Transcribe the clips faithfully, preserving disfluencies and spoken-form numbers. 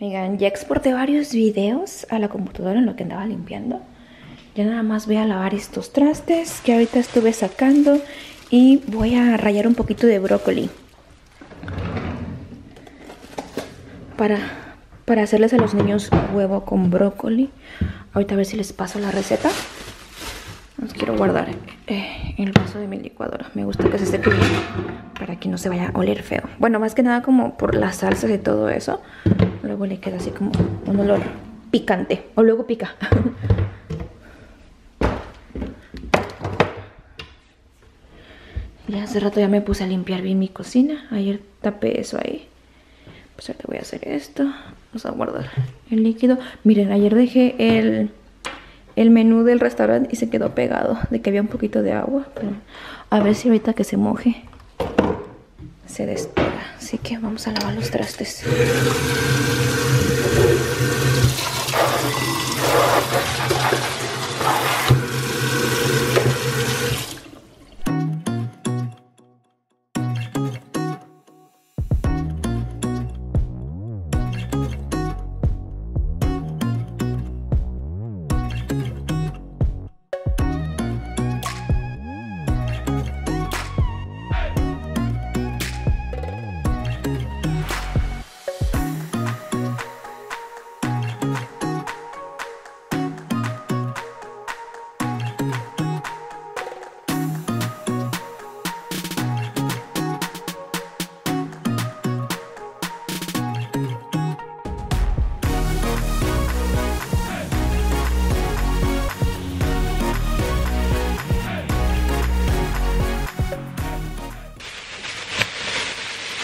Oigan, ya exporté varios videos a la computadora en lo que andaba limpiando. Ya nada más voy a lavar estos trastes que ahorita estuve sacando y voy a rallar un poquito de brócoli para, para hacerles a los niños huevo con brócoli. Ahorita a ver si les paso la receta. Los quiero guardar eh, en el vaso de mi licuadora. Me gusta que se esté bien para que no se vaya a oler feo. Bueno, más que nada como por las salsas y todo eso. Luego le queda así como un olor picante. O luego pica. Ya hace rato ya me puse a limpiar bien mi cocina. Ayer tapé eso ahí. Pues ahorita voy a hacer esto. Vamos a guardar el líquido. Miren, ayer dejé el... el menú del restaurante y se quedó pegado de que había un poquito de agua, pero a ver si ahorita que se moje se despega. Así que vamos a lavar los trastes.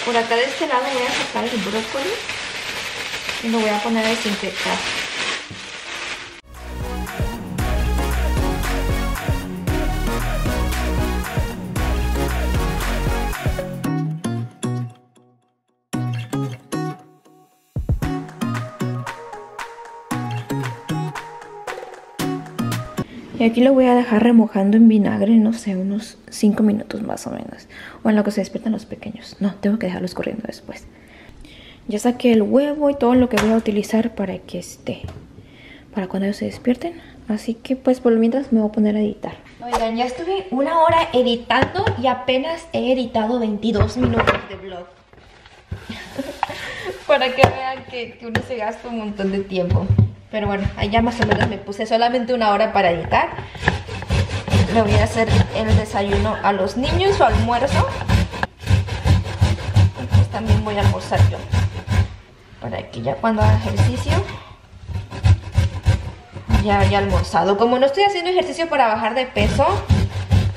Por acá de este lado voy a sacar el brócoli y lo voy a poner a desinfectar. Y aquí lo voy a dejar remojando en vinagre, no sé, unos cinco minutos más o menos. O en lo que se despiertan los pequeños. No, tengo que dejarlos corriendo después. Ya saqué el huevo y todo lo que voy a utilizar para que esté. Para cuando ellos se despierten. Así que pues por lo mientras me voy a poner a editar. Oigan, ya estuve una hora editando y apenas he editado veintidós minutos de vlog. Para que vean que, que uno se gasta un montón de tiempo. Pero bueno, allá más o menos me puse solamente una hora para editar. Le voy a hacer el desayuno a los niños, su almuerzo. Y pues también voy a almorzar yo. Para que ya cuando haga ejercicio, ya haya almorzado. Como no estoy haciendo ejercicio para bajar de peso,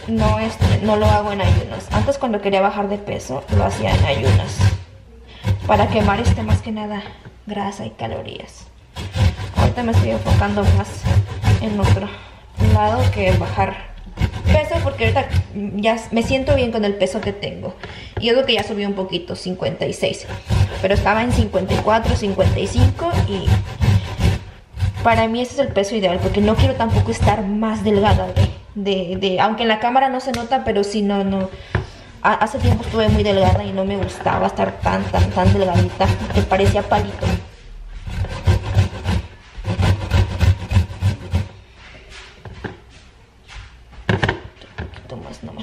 no, este, no lo hago en ayunas. Antes cuando quería bajar de peso, lo hacía en ayunas. Para quemar este más que nada grasa y calorías. Ahorita me estoy enfocando más en otro lado que bajar peso, porque ahorita ya me siento bien con el peso que tengo. Y yo creo que ya subí un poquito, cincuenta y seis, pero estaba en cincuenta y cuatro, cincuenta y cinco y para mí ese es el peso ideal, porque no quiero tampoco estar más delgada de, de, de aunque en la cámara no se nota, pero si no, no. Hace tiempo estuve muy delgada y no me gustaba estar tan, tan, tan delgadita, que parecía palito.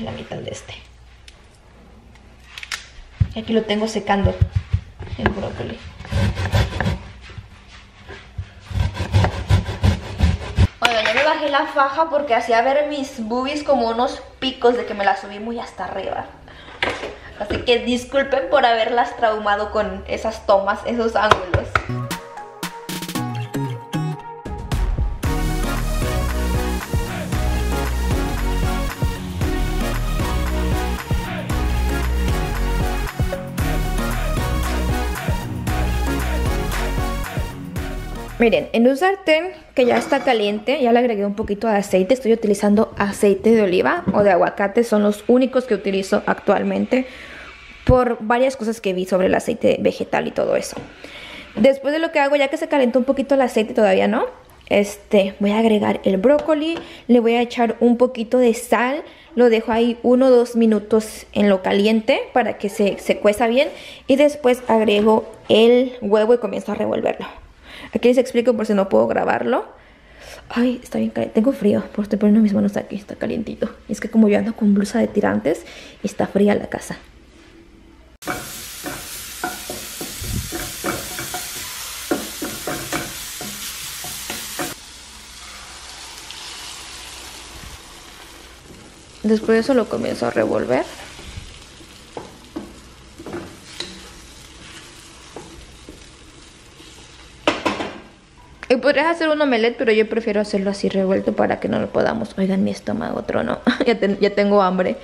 La mitad de este. Y aquí lo tengo secando el brócoli. Oigan, ya me bajé la faja porque hacía ver mis boobies como unos picos de que me las subí muy hasta arriba. Así que disculpen por haberlas traumado con esas tomas, esos ángulos. Miren, en un sartén que ya está caliente, ya le agregué un poquito de aceite. Estoy utilizando aceite de oliva o de aguacate. Son los únicos que utilizo actualmente por varias cosas que vi sobre el aceite vegetal y todo eso. Después de lo que hago, ya que se calentó un poquito el aceite, todavía no, Este, voy a agregar el brócoli, le voy a echar un poquito de sal, lo dejo ahí uno o dos minutos en lo caliente para que se, se cueza bien, y después agrego el huevo y comienzo a revolverlo. Aquí les explico por si no puedo grabarlo. Ay, está bien caliente, tengo frío, por estoy poniendo mis manos aquí, está calientito. Es que como yo ando con blusa de tirantes, está fría la casa. Después de eso lo comienzo a revolver. Y podrías hacer un omelette, pero yo prefiero hacerlo así revuelto para que no lo podamos. Oigan, mi estómago trono. ya, te, ya tengo hambre.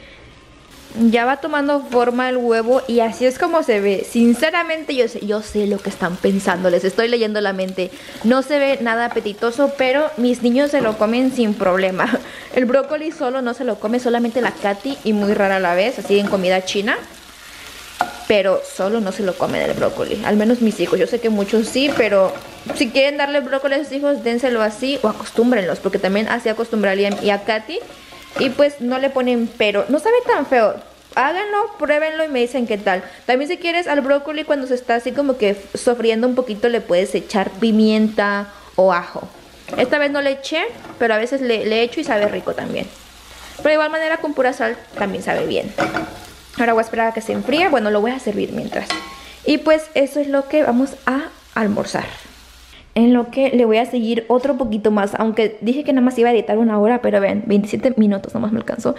Ya va tomando forma el huevo y así es como se ve. Sinceramente yo sé, yo sé lo que están pensando. Les estoy leyendo la mente. No se ve nada apetitoso, pero mis niños se lo comen sin problema. El brócoli solo no se lo come, solamente la Katy, y muy rara a la vez, así en comida china. Pero solo no se lo comen el brócoli, al menos mis hijos. Yo sé que muchos sí, pero si quieren darle brócoli a sus hijos, dénselo así o acostúmbrenlos, porque también así acostumbrarían y a Katy. Y pues no le ponen pero, no sabe tan feo. Háganlo, pruébenlo y me dicen qué tal. También si quieres al brócoli cuando se está así como que sofriendo un poquito, le puedes echar pimienta o ajo. Esta vez no le eché, pero a veces le, le echo y sabe rico también. Pero de igual manera con pura sal también sabe bien. Ahora voy a esperar a que se enfríe. Bueno, lo voy a servir mientras. Y pues eso es lo que vamos a almorzar. En lo que le voy a seguir otro poquito más, aunque dije que nada más iba a editar una hora, pero vean, veintisiete minutos nomás me alcanzó.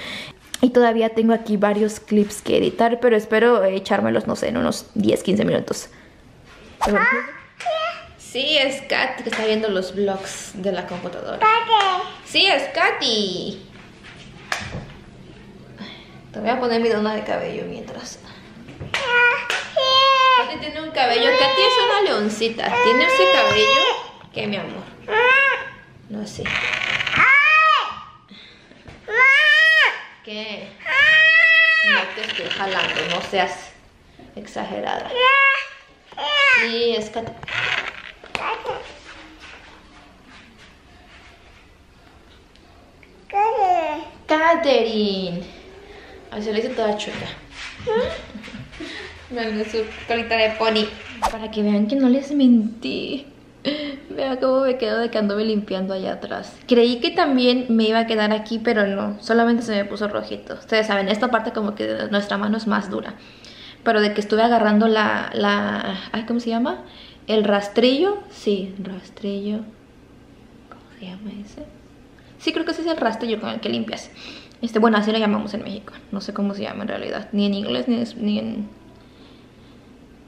Y todavía tengo aquí varios clips que editar, pero espero echármelos, no sé, en unos diez, quince minutos. Sí, es Katy que está viendo los vlogs de la computadora. Sí, es Katy. Te voy a poner mi dona de cabello mientras. Katy tiene un cabello, Katy es una leoncita. Tiene ese cabello que mi amor. No sé. ¿Qué? No te estoy jalando, no seas exagerada. Sí, es Katy. Katherine. Ay, se le hizo toda chueca. Vean su colita de pony. Para que vean que no les mentí. Vean cómo me quedo de que anduve limpiando allá atrás. Creí que también me iba a quedar aquí, pero no. Solamente se me puso rojito. Ustedes saben, esta parte como que de nuestra mano es más dura. Pero de que estuve agarrando la... la ay, ¿cómo se llama? El rastrillo. Sí, rastrillo. ¿Cómo se llama ese? Sí, creo que ese es el rastrillo con el que limpias. Este, bueno, así lo llamamos en México. No sé cómo se llama en realidad. Ni en inglés, ni, es, ni en...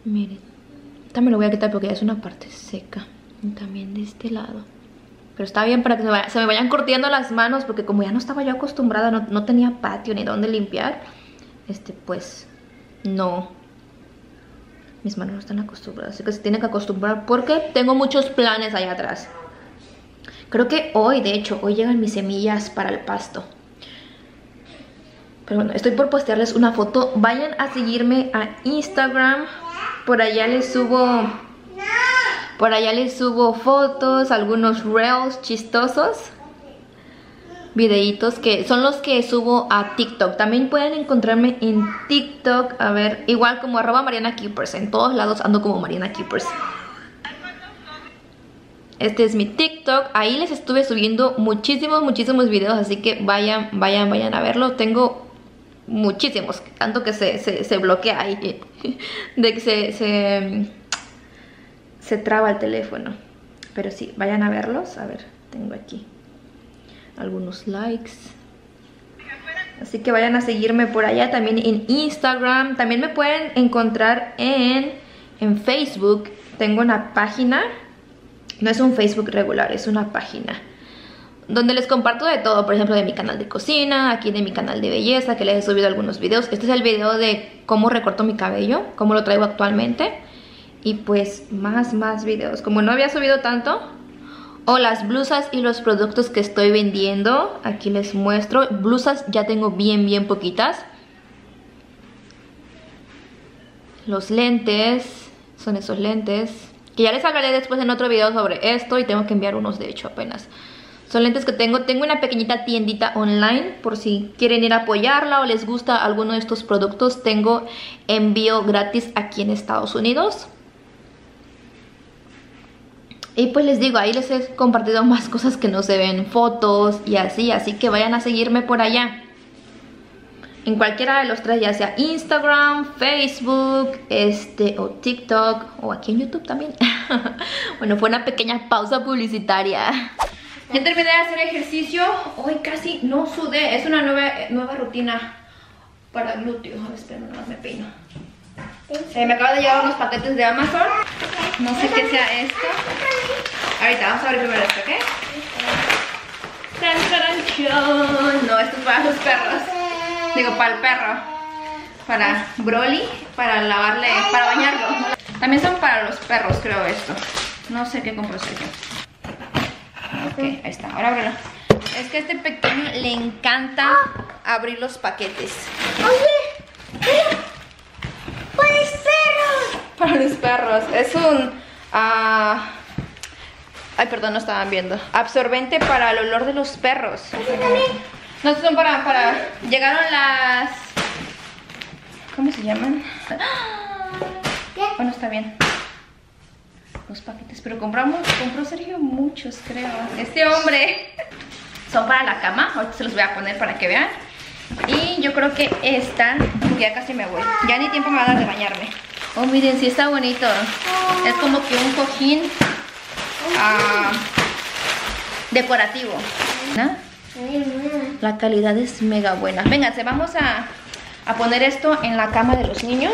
Miren, esta me lo voy a quitar porque ya es una parte seca. Y también de este lado. Pero está bien para que se, vaya, se me vayan curtiendo las manos. Porque como ya no estaba yo acostumbrada, no, no tenía patio ni dónde limpiar. Este, pues, no. Mis manos no están acostumbradas. Así que se tienen que acostumbrar porque tengo muchos planes allá atrás. Creo que hoy, de hecho, hoy llegan mis semillas para el pasto. Pero bueno, estoy por postearles una foto. Vayan a seguirme a Instagram. Por allá les subo Por allá les subo fotos, algunos reels chistosos, videitos que son los que subo a TikTok. También pueden encontrarme en TikTok. A ver, igual como arroba Mariana Kuipers. En todos lados ando como Mariana Kuipers. Este es mi TikTok. Ahí les estuve subiendo muchísimos, muchísimos videos. Así que vayan, vayan, vayan a verlo. Tengo... muchísimos, tanto que se, se, se bloquea ahí, de que se, se se traba el teléfono, pero sí, vayan a verlos. A ver, tengo aquí algunos likes, así que vayan a seguirme por allá también en Instagram. También me pueden encontrar en, en Facebook. Tengo una página, no es un Facebook regular, es una página donde les comparto de todo, por ejemplo de mi canal de cocina, aquí de mi canal de belleza, que les he subido algunos videos. Este es el video de cómo recorto mi cabello, cómo lo traigo actualmente. Y pues más, más videos, como no había subido tanto. O las blusas y los productos que estoy vendiendo, aquí les muestro. Blusas ya tengo bien, bien poquitas. Los lentes, son esos lentes. que ya les hablaré después en otro video sobre esto. Y tengo que enviar unos, de hecho, apenas. Son lentes que tengo. Tengo una pequeñita tiendita online por si quieren ir a apoyarla o les gusta alguno de estos productos. Tengo envío gratis aquí en Estados Unidos. Y pues les digo, ahí les he compartido más cosas que no se ven, fotos y así. Así que vayan a seguirme por allá. En cualquiera de los tres, ya sea Instagram, Facebook, este, o TikTok, o aquí en YouTube también. Bueno, fue una pequeña pausa publicitaria. Ya terminé de hacer ejercicio. Hoy casi no sudé. Es una nueva, nueva rutina para glúteos. A ver, espera, no me peino. Eh, me acabo de llevar unos paquetes de Amazon. No sé qué sea esto. Ahorita vamos a abrir primero esto, ¿ok? No, esto es para los perros. Digo, para el perro. Para Broly. Para lavarle, para bañarlo. También son para los perros, creo, esto. No sé qué compró Sergio. Ok, ahí está, ahora ábrelo. Es que a este pequeño le encanta abrir los paquetes. Oye, ¡para los perros! Para los perros. Es un... Uh... Ay, perdón, no estaban viendo. Absorbente para el olor de los perros. No, son para... para... Llegaron las... ¿Cómo se llaman? Bueno, está bien. Los paquetes. Pero compramos... Compró Sergio muchos, creo. Este hombre. Son para la cama. Ahorita se los voy a poner para que vean. Y yo creo que esta, ya casi me voy. Ya ni tiempo me va a dar de bañarme. Oh, miren, sí está bonito. Es como que un cojín uh, decorativo, ¿no? La calidad es mega buena. Vénganse, vamos a, a poner esto en la cama de los niños.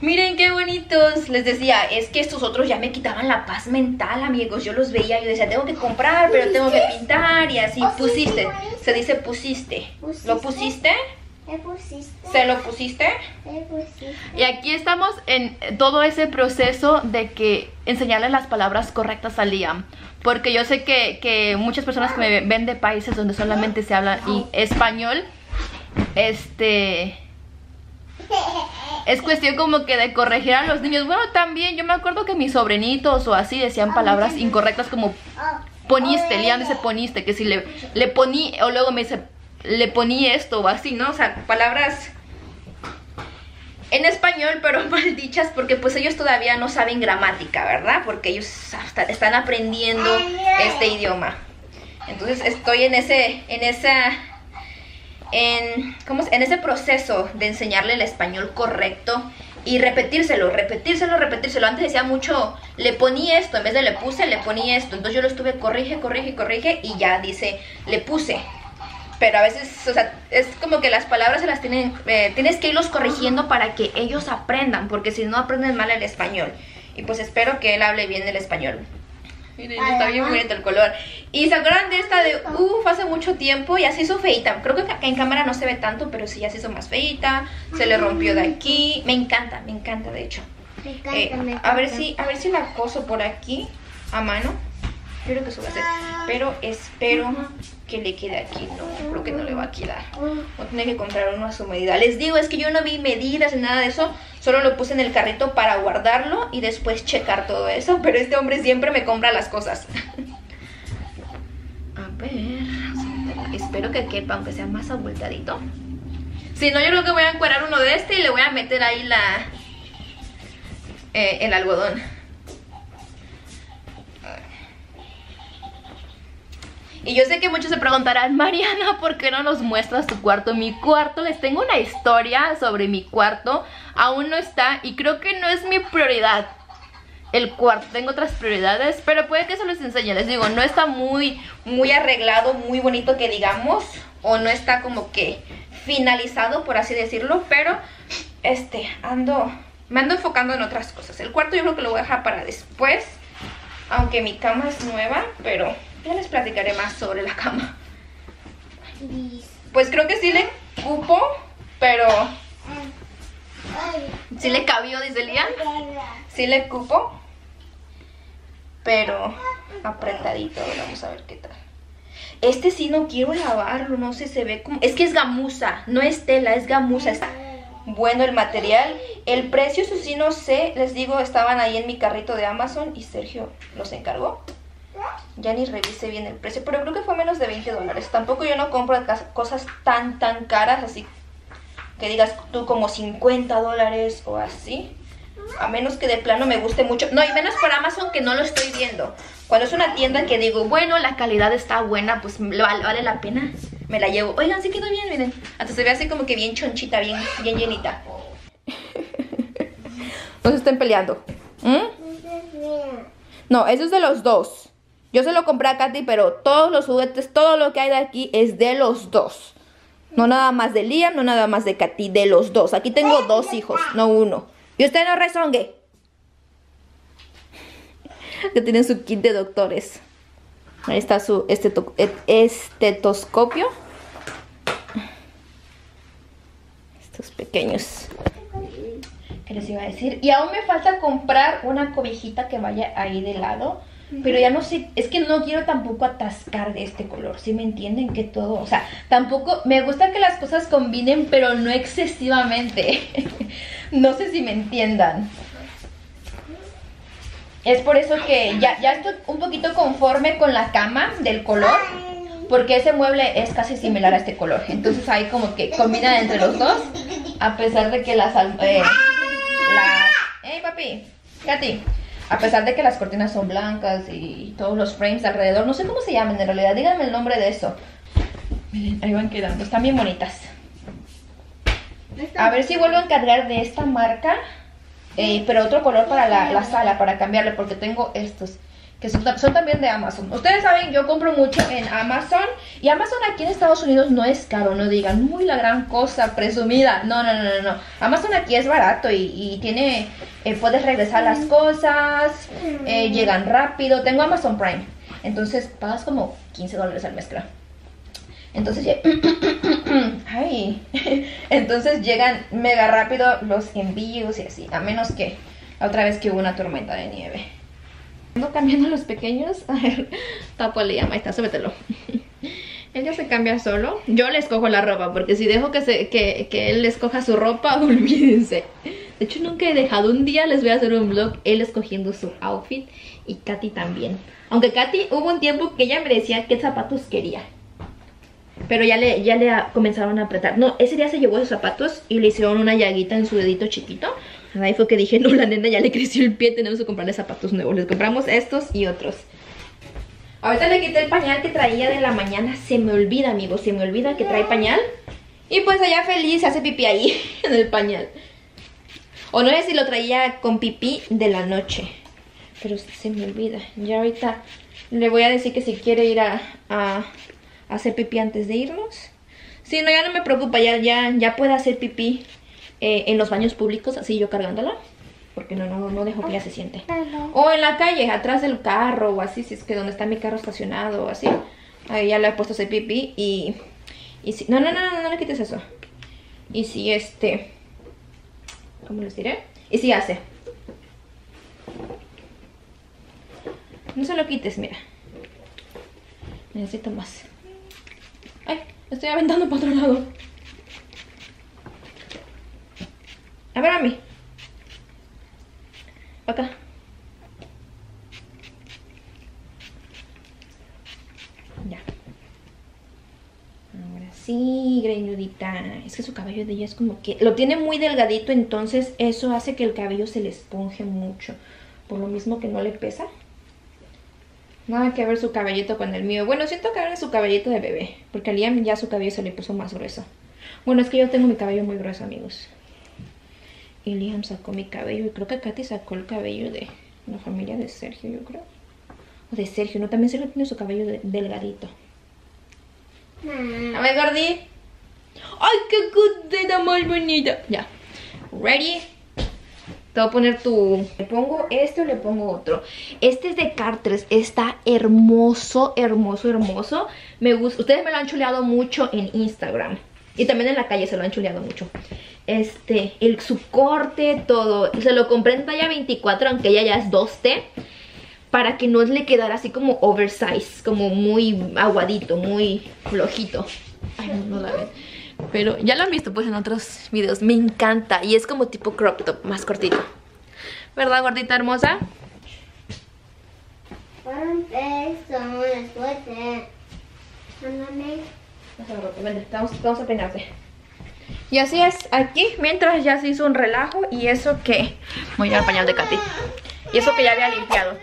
Miren qué bonitos. Les decía, es que estos otros ya me quitaban la paz mental, amigos. Yo los veía, yo decía, tengo que comprar, pero tengo que pintar y así. Pusiste, se dice pusiste. ¿Lo pusiste? ¿Lo pusiste? ¿Se lo pusiste? Y aquí estamos en todo ese proceso de que enseñarle las palabras correctas a Liam. Porque yo sé que, que muchas personas que me ven de países donde solamente se habla y español, este... es cuestión como que de corregir a los niños. Bueno, también yo me acuerdo que mis sobrinitos o así decían palabras incorrectas como poniste, Liam dice poniste, que si le, le poní, o luego me dice le poní esto o así, ¿no? O sea, palabras en español pero mal dichas, porque pues ellos todavía no saben gramática, ¿verdad? Porque ellos hasta están aprendiendo este idioma. Entonces estoy en ese, en esa... En, ¿cómo es? en ese proceso de enseñarle el español correcto y repetírselo, repetírselo, repetírselo. Antes decía mucho, le poní esto, en vez de le puse, le poní esto. Entonces yo lo estuve, corrige, corrige, corrige y ya dice, le puse. Pero a veces, o sea, es como que las palabras se las tienen, eh, tienes que irlos corrigiendo para que ellos aprendan, porque si no aprenden mal el español. Y pues espero que él hable bien el español. Miren, está bien bonito el color. Y se acuerdan de esta de uff, hace mucho tiempo. Ya se hizo feita. Creo que en cámara no se ve tanto, pero sí ya se hizo más feita. Se le rompió de aquí. Me encanta, me encanta de hecho. Me encanta, eh, me encanta. A ver si, a ver si la coso por aquí a mano. Yo creo que eso va a ser. Pero espero que le quede aquí. No, creo que no le va a quedar. Voy a tener que comprar uno a su medida. Les digo, es que yo no vi medidas ni nada de eso. Solo lo puse en el carrito para guardarlo y después checar todo eso. Pero este hombre siempre me compra las cosas. A ver. Espero que quepa, aunque sea más abultadito. Si no, yo creo que voy a encuadrar uno de este y le voy a meter ahí la eh, el algodón. Y yo sé que muchos se preguntarán, Mariana, ¿por qué no nos muestras tu cuarto? Mi cuarto, les tengo una historia sobre mi cuarto. Aún no está y creo que no es mi prioridad el cuarto, tengo otras prioridades. Pero puede que eso les enseñe, les digo, no está muy, muy arreglado, muy bonito que digamos. O no está como que finalizado, por así decirlo. Pero este, ando, me ando enfocando en otras cosas. El cuarto yo creo que lo voy a dejar para después. Aunque mi cama es nueva, pero... ya les platicaré más sobre la cama. Pues creo que sí le cupo, pero... sí le cabió, dice Liam. Sí le cupo, pero apretadito. Ahora vamos a ver qué tal. Este sí no quiero lavarlo, no sé, se ve como... es que es gamuza, no es tela, es gamuza. Está bueno el material El precio, eso sí no sé, les digo, estaban ahí en mi carrito de Amazon y Sergio los encargó. Ya ni revisé bien el precio, pero creo que fue menos de veinte dólares. Tampoco yo no compro cosas tan tan caras, así que digas tú como cincuenta dólares o así. A menos que de plano me guste mucho. No, y menos por Amazon que no lo estoy viendo. Cuando es una tienda que digo, bueno, la calidad está buena, pues vale la pena, me la llevo. Oigan, sí quedó bien, miren. Hasta se ve así como que bien chonchita, bien, bien llenita. No se estén peleando. ¿Mm? No, eso es de los dos. Yo se lo compré a Katy, pero todos los juguetes, todo lo que hay de aquí es de los dos. No nada más de Liam, no nada más de Katy, de los dos. Aquí tengo dos hijos, no uno. Y usted no rezongue. Que tienen su kit de doctores. Ahí está su esteto, estetoscopio. Estos pequeños. ¿Qué les iba a decir? Y aún me falta comprar una cobijita que vaya ahí de lado. Pero ya no sé, es que no quiero tampoco atascar de este color, ¿sí me entienden? Que todo, o sea, tampoco, me gusta que las cosas combinen, pero no excesivamente. No sé si me entiendan. Es por eso que ya, ya estoy un poquito conforme con la cama del color, porque ese mueble es casi similar a este color. Entonces ahí como que combinan entre los dos, a pesar de que las... Eh, las ¡Ey, papi! ¡Katy! A pesar de que las cortinas son blancas y todos los frames alrededor, no sé cómo se llaman en realidad, díganme el nombre de eso. Miren, ahí van quedando, están bien bonitas. A ver si vuelvo a encargar de esta marca, eh, pero otro color para la, la sala, para cambiarle, porque tengo estos, que son, son también de Amazon. Ustedes saben, yo compro mucho en Amazon, y Amazon aquí en Estados Unidos no es caro, no digan, muy la gran cosa, presumida. No, no, no, no, no. Amazon aquí es barato y, y tiene... Eh, puedes regresar las cosas, eh, llegan rápido. Tengo Amazon Prime, entonces pagas como quince dólares al mes, claro. Entonces, ay, entonces llegan mega rápido los envíos y así, a menos que la otra vez que hubo una tormenta de nieve. Ando cambiando los pequeños. A ver, tapo el Liam, ahí está, súbetelo. Él ya se cambia solo. Yo le escojo la ropa, porque si dejo que, se, que, que él escoja su ropa, olvídense. De hecho, nunca he dejado. Un día les voy a hacer un vlog, él escogiendo su outfit, y Katy también. Aunque Katy hubo un tiempo que ella me decía qué zapatos quería, pero ya le, ya le comenzaron a apretar. No, ese día se llevó sus zapatos y le hicieron una llaguita en su dedito chiquito. Ahí fue que dije, no, la nena ya le creció el pie, tenemos que comprarle zapatos nuevos. Les compramos estos y otros. Ahorita le quité el pañal que traía de la mañana. Se me olvida, amigos, se me olvida que trae pañal. Y pues allá feliz, se hace pipí ahí, en el pañal. O no sé si lo traía con pipí de la noche, pero se me olvida. Ya ahorita le voy a decir que si quiere ir a, a, a hacer pipí antes de irnos. Si no, ya no me preocupa, ya, ya, ya puede hacer pipí eh, en los baños públicos, así yo cargándola. Porque no, no, no dejo que ya se siente. O en la calle, atrás del carro o así, si es que donde está mi carro estacionado o así. Ahí ya le he puesto ese pipí y... y si, no, no, no, no, no le quites eso. Y si este... ¿Cómo les diré? Y si hace. No se lo quites, mira. Necesito más. Ay, me estoy aventando para otro lado. A ver a mí. Acá. Ya. Ahora sí, greñudita. Es que su cabello de ella es como que... lo tiene muy delgadito, entonces eso hace que el cabello se le esponje mucho. Por lo mismo que no le pesa. Nada que ver su cabellito con el mío. Bueno, siento que ahora es su cabellito de bebé, porque a Liam ya su cabello se le puso más grueso. Bueno, es que yo tengo mi cabello muy grueso, amigos. Y Liam sacó mi cabello. Y creo que Katy sacó el cabello de la familia de Sergio, yo creo. O de Sergio, no, también Sergio tiene su cabello de, delgadito. Mm. A ver, Gordi. ¡Ay, qué cosita más bonita! Ya. ¿Ready? Te voy a poner tu... ¿le pongo este o le pongo otro? Este es de Cartres. Está hermoso, hermoso, hermoso. Me gusta. Ustedes me lo han chuleado mucho en Instagram. Y también en la calle se lo han chuleado mucho. Este, el, su corte, todo. Se lo compré en talla veinticuatro, aunque ella ya es dos T. Para que no le quedara así como oversize, como muy aguadito, muy flojito. Ay, no, no la ven. Pero ya lo han visto pues en otros videos. Me encanta. Y es como tipo crop top, más cortito. ¿Verdad, gordita hermosa? Vamos a peinarte. Y así es aquí. Mientras ya se hizo un relajo. Y eso que... Voy a ir al pañal de Katy. Y eso que ya había limpiado.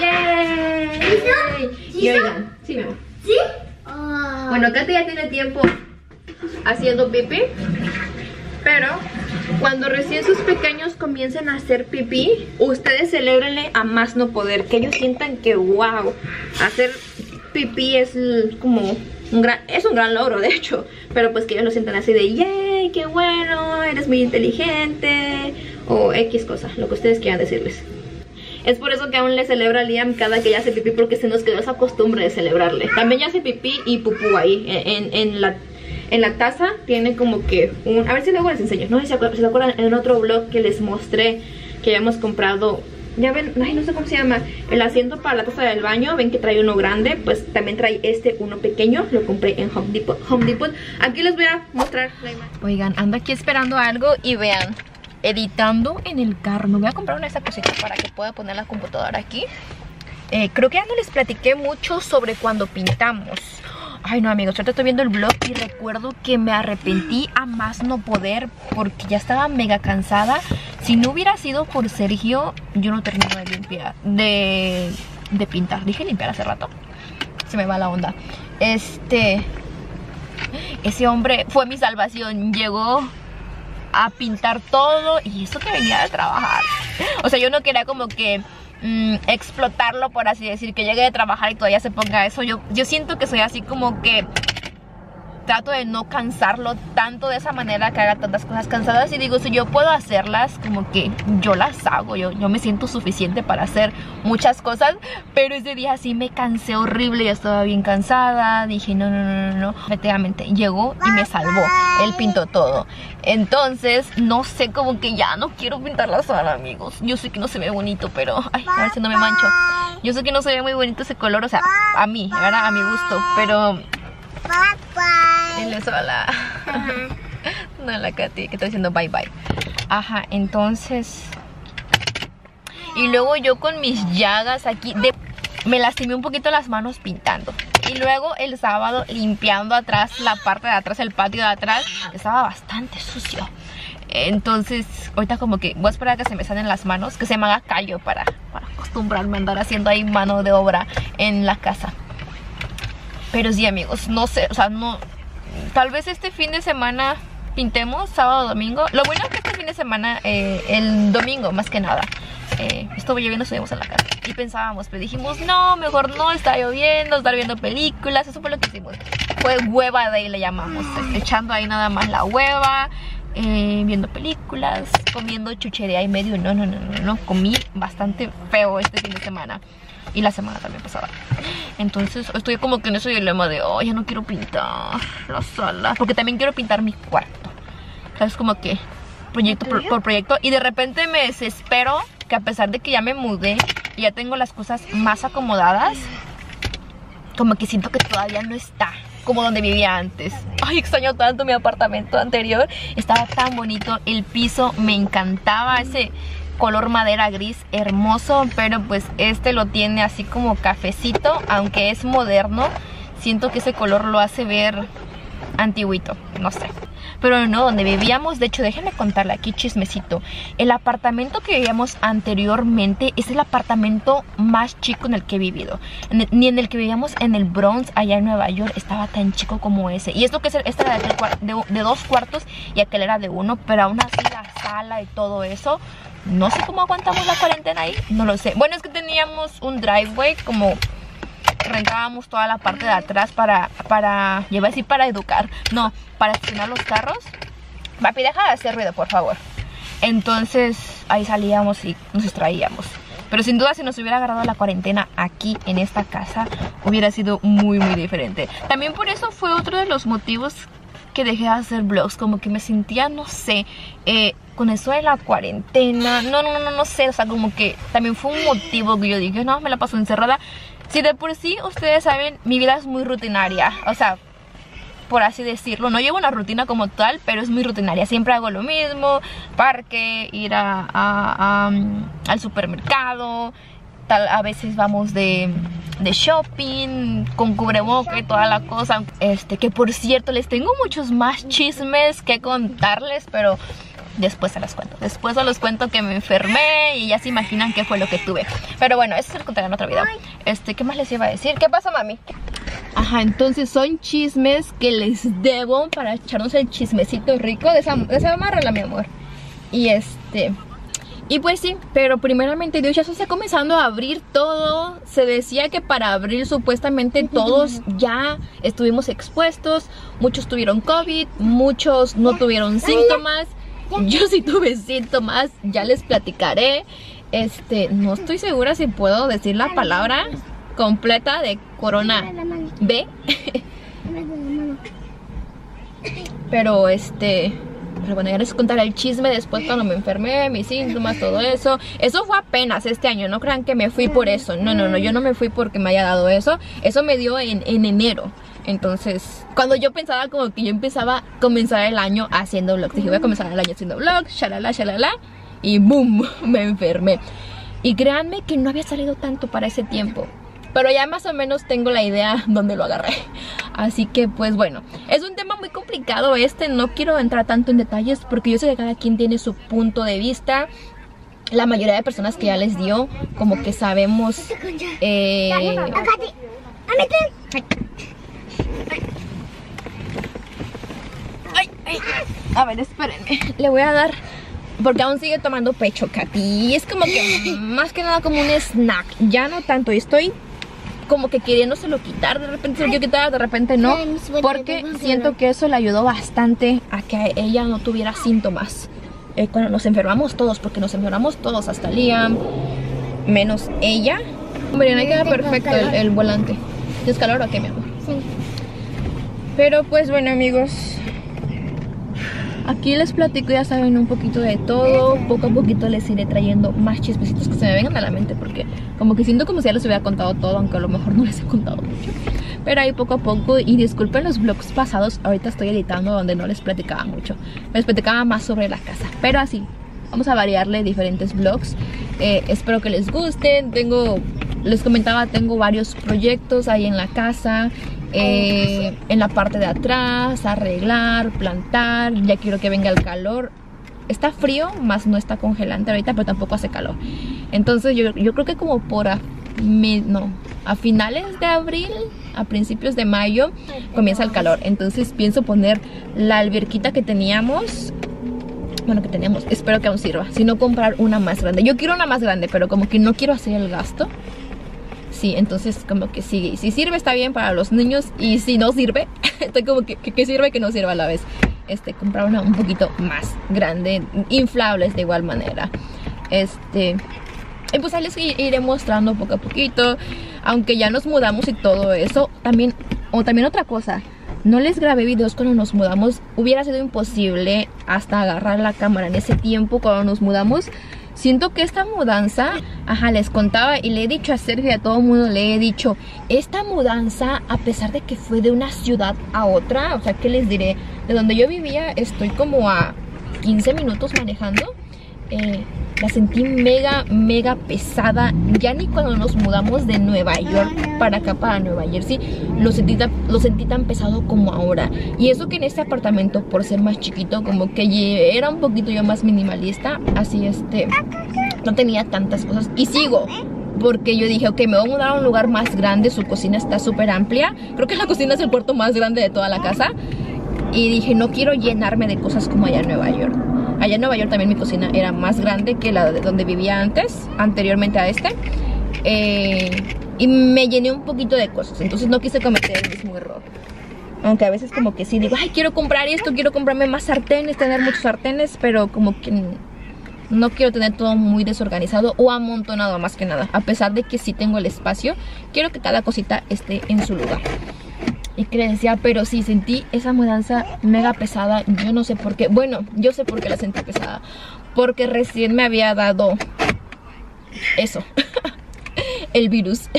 ¡Yay! Y oigan, sí, mi amor. ¿Sí? Oh. Bueno, Katy ya tiene tiempo haciendo pipí. Pero cuando recién sus pequeños comiencen a hacer pipí, ustedes celébrenle a más no poder. Que ellos sientan que wow, hacer pipí es como un gran, es un gran logro de hecho. Pero pues que ellos lo sientan así de yay, qué bueno, eres muy inteligente, o X cosa, lo que ustedes quieran decirles. Es por eso que aún le celebra a Liam cada que ella hace pipí, porque se nos quedó esa costumbre de celebrarle. También ya hace pipí y pupú ahí en, en, la, en la taza. Tiene como que un... A ver si luego les enseño. No sé si se acuerdan en otro vlog que les mostré que habíamos comprado. Ya ven, ay, no sé cómo se llama. El asiento para la taza del baño. Ven que trae uno grande. Pues también trae este uno pequeño. Lo compré en Home Depot. Home Depot. Aquí les voy a mostrar la imagen. Oigan, ando aquí esperando algo y vean. Editando en el carro. Me voy a comprar una de esas cositas para que pueda poner la computadora aquí. eh, Creo que ya no les platiqué mucho sobre cuando pintamos. Ay no amigos, ahorita estoy viendo el vlog y recuerdo que me arrepentí a más no poder, porque ya estaba mega cansada. Si no hubiera sido por Sergio, yo no termino de limpiar De, de pintar. Dije limpiar hace rato. Se me va la onda. Este Ese hombre fue mi salvación. Llegó a pintar todo. Y eso que venía de trabajar. O sea, yo no quería como que mmm, explotarlo, por así decir. Que llegue de trabajar y todavía se ponga eso. Yo, yo siento que soy así como que trato de no cansarlo tanto de esa manera, que haga tantas cosas cansadas. Y digo, si yo puedo hacerlas, como que yo las hago. Yo, yo me siento suficiente para hacer muchas cosas. Pero ese día sí me cansé horrible. Yo estaba bien cansada. Dije, no, no, no, no, no. Efectivamente, llegó y me salvó. Él pintó todo. Entonces, no sé, como que ya no quiero pintar la sala, amigos. Yo sé que no se ve bonito, pero... Ay, a ver si no me mancho. Yo sé que no se ve muy bonito ese color. O sea, a mí, ¿verdad? A mi gusto. Pero... Dile sola. No, la Katy, que estoy diciendo bye bye. Ajá, entonces. Y luego yo con mis llagas aquí de... Me lastimé un poquito las manos pintando. Y luego el sábado limpiando atrás, la parte de atrás, el patio de atrás, estaba bastante sucio. Entonces, ahorita como que voy a esperar a que se me salen las manos, que se me haga callo para, para acostumbrarme a andar haciendo ahí mano de obra en la casa. Pero sí, amigos, no sé, o sea, no... Tal vez este fin de semana pintemos, sábado, domingo. Lo bueno es que este fin de semana, eh, el domingo, más que nada. Eh, estuvo lloviendo, subimos a la casa. Y pensábamos, pero dijimos, no, mejor no, está lloviendo, estar viendo películas. Eso fue lo que hicimos. Fue hueva de ahí, le llamamos. Echando ahí nada más la hueva, eh, viendo películas, comiendo chuchería y medio. No, no, no, no, no, comí bastante feo este fin de semana. Y la semana también pasada. Entonces estoy como que en ese dilema de oh, ya no quiero pintar la sala, porque también quiero pintar mi cuarto. O sea, es como que proyecto por, por proyecto. Y de repente me desespero, que a pesar de que ya me mudé y ya tengo las cosas más acomodadas, como que siento que todavía no está como donde vivía antes. Ay, extraño tanto mi apartamento anterior. Estaba tan bonito. El piso me encantaba. Ese color madera gris hermoso, pero pues este lo tiene así como cafecito, aunque es moderno. Siento que ese color lo hace ver antiguito, no sé. Pero no, donde vivíamos, de hecho déjenme contarle aquí chismecito. El apartamento que vivíamos anteriormente es el apartamento más chico en el que he vivido. En el, ni en el que vivíamos en el Bronx, allá en Nueva York, estaba tan chico como ese. Y esto que es el, este era de, de, de dos cuartos y aquel era de uno, pero aún así la sala y todo eso. No sé cómo aguantamos la cuarentena ahí, no lo sé. Bueno, es que teníamos un driveway, como... rentábamos toda la parte de atrás para, para, iba a decir para educar, no, para estacionar los carros. Papi, deja de hacer ruido, por favor. Entonces, ahí salíamos y nos distraíamos. Pero sin duda, si nos hubiera agarrado la cuarentena aquí, en esta casa, hubiera sido muy, muy diferente. También por eso fue otro de los motivos que dejé de hacer vlogs, como que me sentía, no sé, eh, con eso de la cuarentena, no, no, no, no sé, o sea, como que también fue un motivo que yo dije, no, me la paso encerrada. Si de por sí, ustedes saben, mi vida es muy rutinaria. O sea, por así decirlo. No llevo una rutina como tal, pero es muy rutinaria. Siempre hago lo mismo: parque, ir a, a, a, al supermercado. Tal, a veces vamos de, de shopping con cubrebocas y toda la cosa. Este, que por cierto, les tengo muchos más chismes que contarles, pero después se los cuento. Después se los cuento que me enfermé y ya se imaginan qué fue lo que tuve. Pero bueno, eso se lo contaré en otro video. Este, ¿qué más les iba a decir? ¿Qué pasa, mami? Ajá, entonces son chismes que les debo para echarnos el chismecito rico de esa, de esa marrala, mi amor. Y este... Y pues sí, pero primeramente Dios, ya se está comenzando a abrir todo. Se decía que para abrir supuestamente todos ya estuvimos expuestos. Muchos tuvieron COVID, muchos no tuvieron síntomas. Yo sí tuve síntomas, ya les platicaré. Este, no estoy segura si puedo decir la palabra completa de corona B. Pero este, pero bueno, ya les contaré el chisme después cuando me enfermé, mis síntomas, todo eso. Eso fue apenas este año, no crean que me fui por eso. No, no, no, yo no me fui porque me haya dado eso. Eso me dio en, en enero. Entonces, cuando yo pensaba como que yo empezaba a comenzar el año haciendo vlogs, dije voy a comenzar el año haciendo vlogs, shalala, shalala, y boom, me enfermé. Y créanme que no había salido tanto para ese tiempo, pero ya más o menos tengo la idea donde lo agarré. Así que pues bueno, es un tema muy complicado este, no quiero entrar tanto en detalles porque yo sé que cada quien tiene su punto de vista. La mayoría de personas que ya les dio, como que sabemos eh, Ay, ay. A ver, espérenme. Le voy a dar, porque aún sigue tomando pecho, Katy. Es como que más que nada como un snack. Ya no tanto, estoy como que queriéndoselo quitar. De repente se lo quiero quitar, de repente no, porque siento que eso le ayudó bastante a que ella no tuviera síntomas eh, cuando nos enfermamos todos, porque nos enfermamos todos, hasta Liam, menos ella. Mariana, queda perfecto el, el volante. ¿Tienes calor o qué, mi amor? Sí. Pero pues bueno, amigos, aquí les platico, ya saben, un poquito de todo. Poco a poquito les iré trayendo más chismecitos que se me vengan a la mente, porque como que siento como si ya les hubiera contado todo, aunque a lo mejor no les he contado mucho. Pero ahí poco a poco, y disculpen los vlogs pasados, ahorita estoy editando donde no les platicaba mucho. Les platicaba más sobre la casa, pero así vamos a variarle diferentes vlogs. eh, Espero que les gusten. Tengo, les comentaba, tengo varios proyectos ahí en la casa. Eh, en la parte de atrás, arreglar, plantar. Ya quiero que venga el calor. Está frío, más no está congelante ahorita, pero tampoco hace calor. Entonces yo, yo creo que como por a, me, no, a finales de abril, a principios de mayo, comienza el calor. Entonces pienso poner la alberquita que teníamos. Bueno, que teníamos, espero que aún sirva. Si no, comprar una más grande. Yo quiero una más grande, pero como que no quiero hacer el gasto. Sí, entonces como que sigue. Si sirve está bien para los niños, y si no sirve, estoy como que, que, que sirve y que no sirva a la vez. Este, comprar una un poquito más grande, inflables de igual manera. Este, y pues ahí les iré mostrando poco a poquito. Aunque ya nos mudamos y todo eso, también, o también otra cosa, no les grabé videos cuando nos mudamos. Hubiera sido imposible hasta agarrar la cámara en ese tiempo cuando nos mudamos. Siento que esta mudanza, ajá, les contaba y le he dicho a Sergio y a todo el mundo, le he dicho, esta mudanza, a pesar de que fue de una ciudad a otra, o sea, ¿qué les diré? De donde yo vivía estoy como a quince minutos manejando. Eh, la sentí mega, mega pesada. Ya ni cuando nos mudamos de Nueva York para acá, para Nueva Jersey, lo sentí, lo sentí tan pesado como ahora. Y eso que en este apartamento, por ser más chiquito, como que era un poquito yo más minimalista. Así este, no tenía tantas cosas. Y sigo, porque yo dije, ok, me voy a mudar a un lugar más grande. Su cocina está súper amplia. Creo que la cocina es el cuarto más grande de toda la casa. Y dije, no quiero llenarme de cosas como allá en Nueva York. Allá en Nueva York también mi cocina era más grande que la de donde vivía antes, anteriormente a este. Eh, y me llené un poquito de cosas, entonces no quise cometer el mismo error. Aunque a veces como que sí digo, ay, quiero comprar esto, quiero comprarme más sartenes, tener muchos sartenes, pero como que no quiero tener todo muy desorganizado o amontonado más que nada. A pesar de que sí tengo el espacio, quiero que cada cosita esté en su lugar. Y que les decía, pero sí, sentí esa mudanza mega pesada. Yo no sé por qué. Bueno, yo sé por qué la sentí pesada. Porque recién me había dado eso. El virus.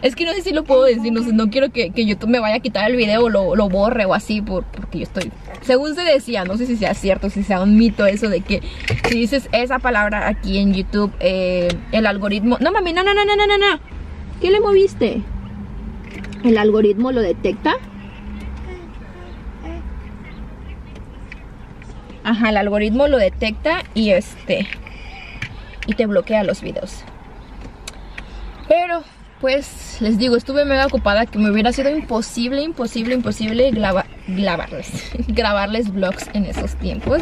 Es que no sé si lo puedo decir, no, no quiero que, que YouTube me vaya a quitar el video, lo, lo borre o así, por, porque yo estoy... Según se decía, no sé si sea cierto, si sea un mito eso de que si dices esa palabra aquí en YouTube, eh, el algoritmo... No, mami, no, no, no, no, no, no. ¿Qué le moviste? ¿El algoritmo lo detecta? Ajá, el algoritmo lo detecta y este... y te bloquea los videos. Pero... pues les digo, estuve mega ocupada que me hubiera sido imposible, imposible, imposible grava, grabarles grabarles vlogs en esos tiempos,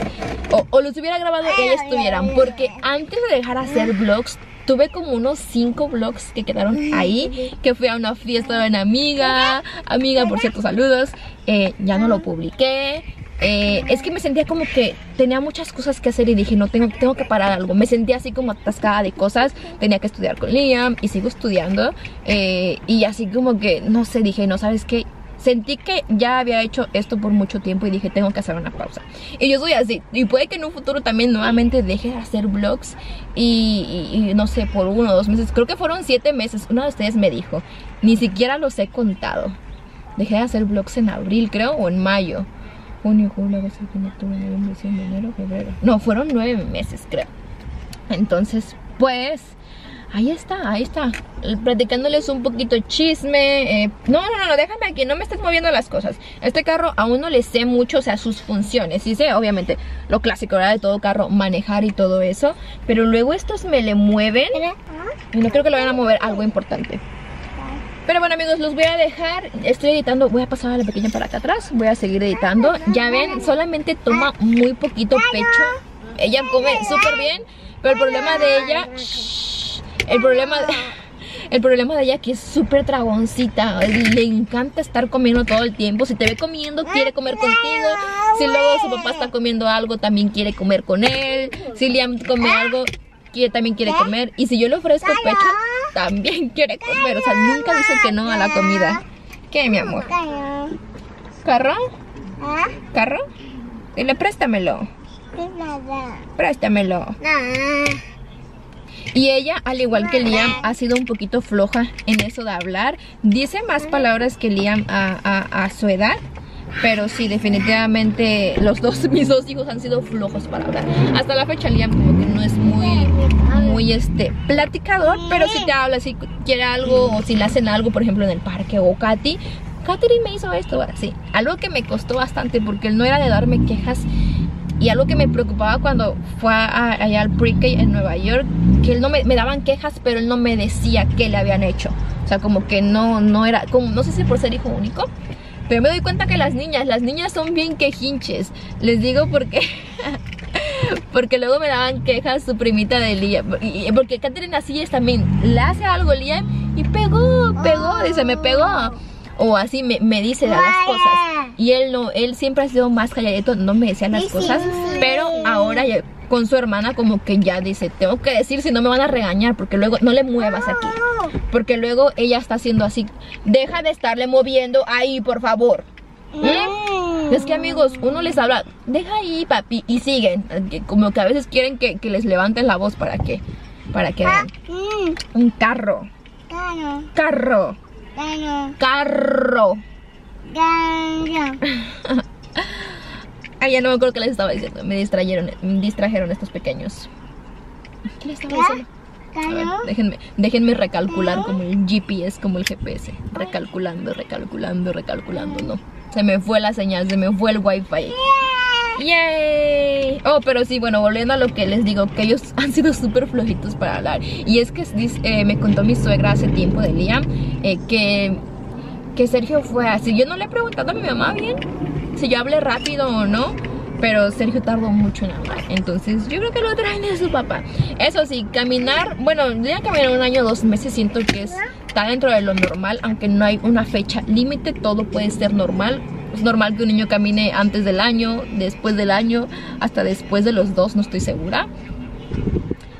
o, o los hubiera grabado y ellas tuvieran, porque antes de dejar hacer vlogs tuve como unos cinco vlogs que quedaron ahí, que fui a una fiesta de una amiga, amiga por cierto saludos, eh, ya no lo publiqué. Eh, es que me sentía como que tenía muchas cosas que hacer y dije, no, tengo, tengo que parar algo. Me sentía así como atascada de cosas. Tenía que estudiar con Liam y sigo estudiando, eh, y así como que, no sé, dije, no, ¿sabes qué? Sentí que ya había hecho esto por mucho tiempo y dije, tengo que hacer una pausa. Y yo soy así, y puede que en un futuro también nuevamente deje de hacer vlogs y, y, y no sé, por uno o dos meses. Creo que fueron siete meses, una de ustedes me dijo. Ni siquiera los he contado. Dejé de hacer vlogs en abril, creo, o en mayo. Junio, julio, agosto, octubre, noviembre, diciembre, enero, febrero. No, fueron nueve meses, creo. Entonces, pues, ahí está, ahí está. Platicándoles un poquito chisme. Eh, no, no, no, déjame aquí, no me estés moviendo las cosas. Este carro aún no le sé mucho, o sea, sus funciones. Sí sé, obviamente, lo clásico, ¿verdad? De todo carro, manejar y todo eso. Pero luego estos me le mueven. Y no creo que lo vayan a mover algo importante. Pero bueno amigos, los voy a dejar, estoy editando, voy a pasar a la pequeña para acá atrás, voy a seguir editando. Ya ven, solamente toma muy poquito pecho, ella come súper bien, pero el problema de ella, shh, el problema de, el problema de ella que es súper tragoncita, le encanta estar comiendo todo el tiempo, si te ve comiendo quiere comer contigo, si luego su papá está comiendo algo también quiere comer con él, si Liam come algo también quiere comer, y si yo le ofrezco pecho, también quiere comer. O sea, nunca dice que no a la comida. ¿Qué, mi amor? ¿Carro? ¿Carro? Dile, préstamelo. Préstamelo. Y ella, al igual que Liam, ha sido un poquito floja en eso de hablar. Dice más palabras que Liam a, a, a su edad. Pero sí, definitivamente los dos, mis dos hijos han sido flojos para hablar. Hasta la fecha Liam como que no es muy, muy este, platicador. Pero si te habla, si quiere algo o si le hacen algo, por ejemplo en el parque o Katy. Katherine me hizo esto, así. Algo que me costó bastante porque él no era de darme quejas. Y algo que me preocupaba cuando fue a, a, allá al pre-K en Nueva York, que él no me, me daban quejas, pero él no me decía qué le habían hecho. O sea, como que no, no era, como, no sé si por ser hijo único. Pero me doy cuenta que las niñas, las niñas son bien quejinches. Les digo porque porque luego me daban quejas su primita de Liam. Porque Katherine así es también. Le hace algo Liam y pegó, pegó, dice, me pegó. O así me, me dice las cosas. Y él no, él siempre ha sido más calladito, no me decía las cosas. Pero ahora con su hermana como que ya dice, tengo que decir si no me van a regañar. Porque luego no le muevas aquí. Porque luego ella está haciendo así. Deja de estarle moviendo ahí, por favor. ¿Mm? Es que amigos, uno les habla, deja ahí papi, y siguen. Como que a veces quieren que, que les levanten la voz para que, para que vean. Un carro. Carro. Carro. Carro. Carro. Ay, ya no me acuerdo qué les estaba diciendo. Me distrajeron, me distrajeron estos pequeños. ¿Qué les estaba diciendo? A ver, déjenme, déjenme recalcular como el G P S, como el G P S. Recalculando, recalculando, recalculando. No, se me fue la señal, se me fue el wifi. ¡Yay! Oh, pero sí, bueno, volviendo a lo que les digo, que ellos han sido súper flojitos para hablar. Y es que eh, me contó mi suegra hace tiempo de Liam, eh, que, que Sergio fue así. Yo no le he preguntado a mi mamá bien si yo hablé rápido o no, pero Sergio tardó mucho en hablar. Entonces yo creo que lo traen de su papá. Eso sí, caminar, bueno, ya caminar un año, dos meses, siento que es, está dentro de lo normal. Aunque no hay una fecha límite, todo puede ser normal. Es normal que un niño camine antes del año, después del año, hasta después de los dos, no estoy segura.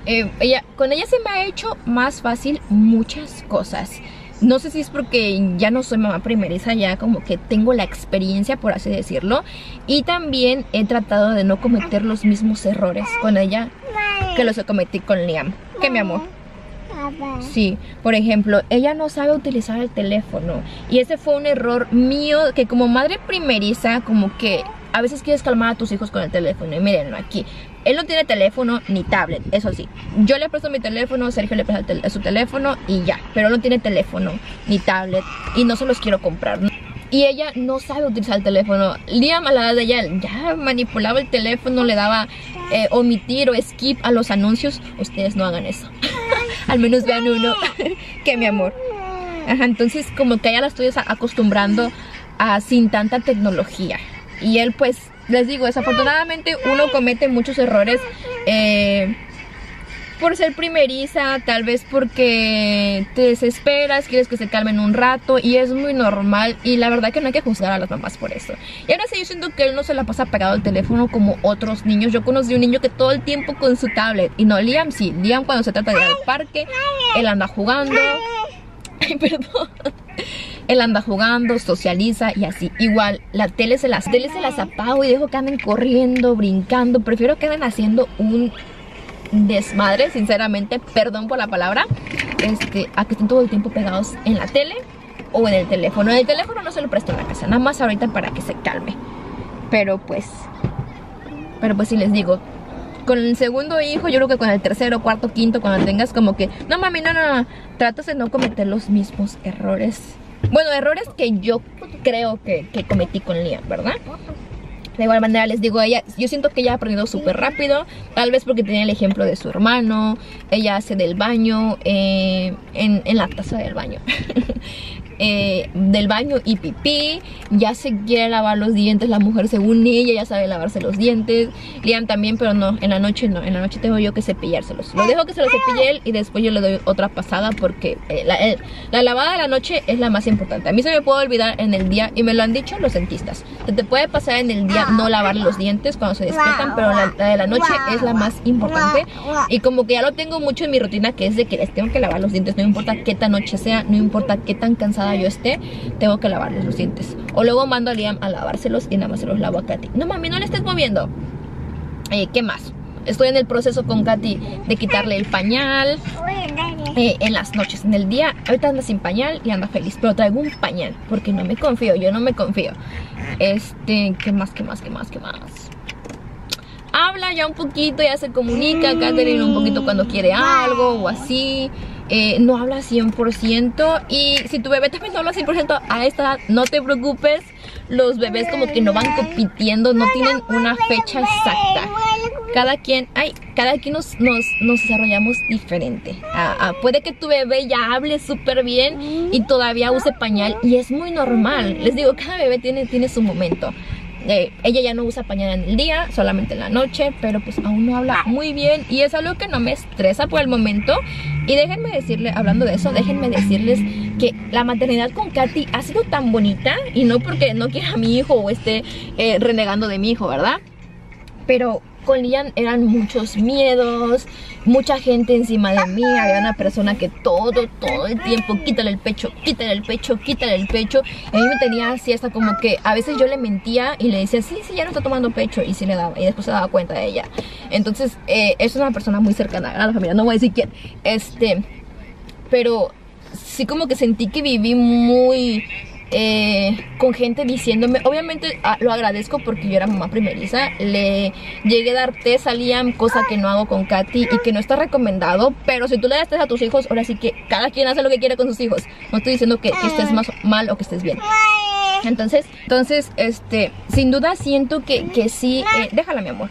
eh, ella, Con ella se me ha hecho más fácil muchas cosas. No sé si es porque ya no soy mamá primeriza, ya como que tengo la experiencia, por así decirlo. Y también he tratado de no cometer los mismos errores con ella que los cometí con Liam. ¿Qué, mi amor? nada. Sí, por ejemplo, ella no sabe utilizar el teléfono. Y ese fue un error mío, que como madre primeriza, como que a veces quieres calmar a tus hijos con el teléfono. Y mírenlo aquí, él no tiene teléfono ni tablet, eso sí. Yo le presto mi teléfono, Sergio le presta tel su teléfono y ya. Pero él no tiene teléfono ni tablet y no se los quiero comprar. Y ella no sabe utilizar el teléfono. Liam, a la edad de ella, ya manipulaba el teléfono, le daba eh, omitir o skip a los anuncios. Ustedes no hagan eso. Al menos vean uno. Que mi amor. Ajá, entonces como que ya la estoy acostumbrando a sin tanta tecnología. Y él, pues, les digo, desafortunadamente uno comete muchos errores eh, por ser primeriza, tal vez porque te desesperas, quieres que se calmen un rato y es muy normal. Y la verdad que no hay que juzgar a las mamás por eso. Y ahora sí, yo siento que él no se la pasa pegado al teléfono como otros niños. Yo conocí un niño que todo el tiempo con su tablet. Y no, Liam sí, Liam cuando se trata de ir al parque, él anda jugando. Ay, perdón. Él anda jugando, socializa y así. Igual, la tele se las, tele se las apago y dejo que anden corriendo, brincando. Prefiero que anden haciendo un desmadre, sinceramente, perdón por la palabra, este, a que estén todo el tiempo pegados en la tele o en el teléfono. En el teléfono no se lo presto en la casa, nada más ahorita para que se calme. Pero pues, pero pues sí les digo, con el segundo hijo, yo creo que con el tercero, cuarto, quinto, cuando tengas como que, no mami, no, no, no, tratas de no cometer los mismos errores. Bueno, errores que yo creo que, que cometí con Liam, ¿verdad? De igual manera les digo, ella, yo siento que ella ha aprendido súper rápido. Tal vez porque tenía el ejemplo de su hermano. Ella hace del baño, eh, en, en la taza del baño. eh, Del baño y pipí. Ya se quiere lavar los dientes la mujer, según ella, ya sabe lavarse los dientes. Liam también, pero no, en la noche no. En la noche tengo yo que cepillárselos. Lo dejo que se los cepille él y después yo le doy otra pasada. Porque eh, la, eh, la lavada de la noche es la más importante. A mí se me puede olvidar en el día, y me lo han dicho los dentistas. Se te puede pasar en el día no lavar los dientes cuando se despiertan, pero la, la de la noche es la más importante. Y como que ya lo tengo mucho en mi rutina, que es de que les tengo que lavar los dientes, no importa qué tan noche sea, no importa qué tan cansada yo esté, tengo que lavarles los dientes. O luego mando a Liam a lavárselos y nada más se los lavo a Katy. No mami, no le estés moviendo. eh, ¿Qué más? Estoy en el proceso con Katy de quitarle el pañal eh, en las noches. En el día, ahorita anda sin pañal y anda feliz, pero traigo un pañal porque no me confío, yo no me confío. Este, ¿qué más, qué más, qué más, qué más? Habla ya un poquito, ya se comunica Katherine un poquito cuando quiere algo o así. Eh, no habla cien por ciento. Y si tu bebé también no habla cien por ciento a esta edad, no te preocupes. Los bebés como que no van compitiendo, no tienen una fecha exacta. Cada quien, ay, cada quien nos, nos, nos desarrollamos diferente. Ah, ah, puede que tu bebé ya hable súper bien y todavía use pañal, y es muy normal. Les digo, cada bebé tiene, tiene su momento. Eh, ella ya no usa pañal en el día, solamente en la noche, pero pues aún no habla muy bien y es algo que no me estresa por el momento. Y déjenme decirles, hablando de eso, déjenme decirles que la maternidad con Katy ha sido tan bonita, y no porque no quiera a mi hijo o esté eh, renegando de mi hijo, ¿verdad? Pero con Liam eran muchos miedos, mucha gente encima de mí. Había una persona que todo, todo el tiempo, quítale el pecho, quítale el pecho, quítale el pecho. Y a mí me tenía así hasta como que a veces yo le mentía y le decía, sí, sí, ya no está tomando pecho. Y sí le daba, y después se daba cuenta de ella. Entonces, eh, es una persona muy cercana a la familia, no voy a decir quién. Este, pero sí como que sentí que viví muy... Eh, con gente diciéndome. Obviamente a, lo agradezco porque yo era mamá primeriza. Le llegué a dar té a Liam, cosa que no hago con Katy y que no está recomendado. Pero si tú le das té a tus hijos, ahora sí que cada quien hace lo que quiere con sus hijos. No estoy diciendo que, que estés más mal o que estés bien. Entonces, entonces este, sin duda siento que, que sí, eh, déjala mi amor,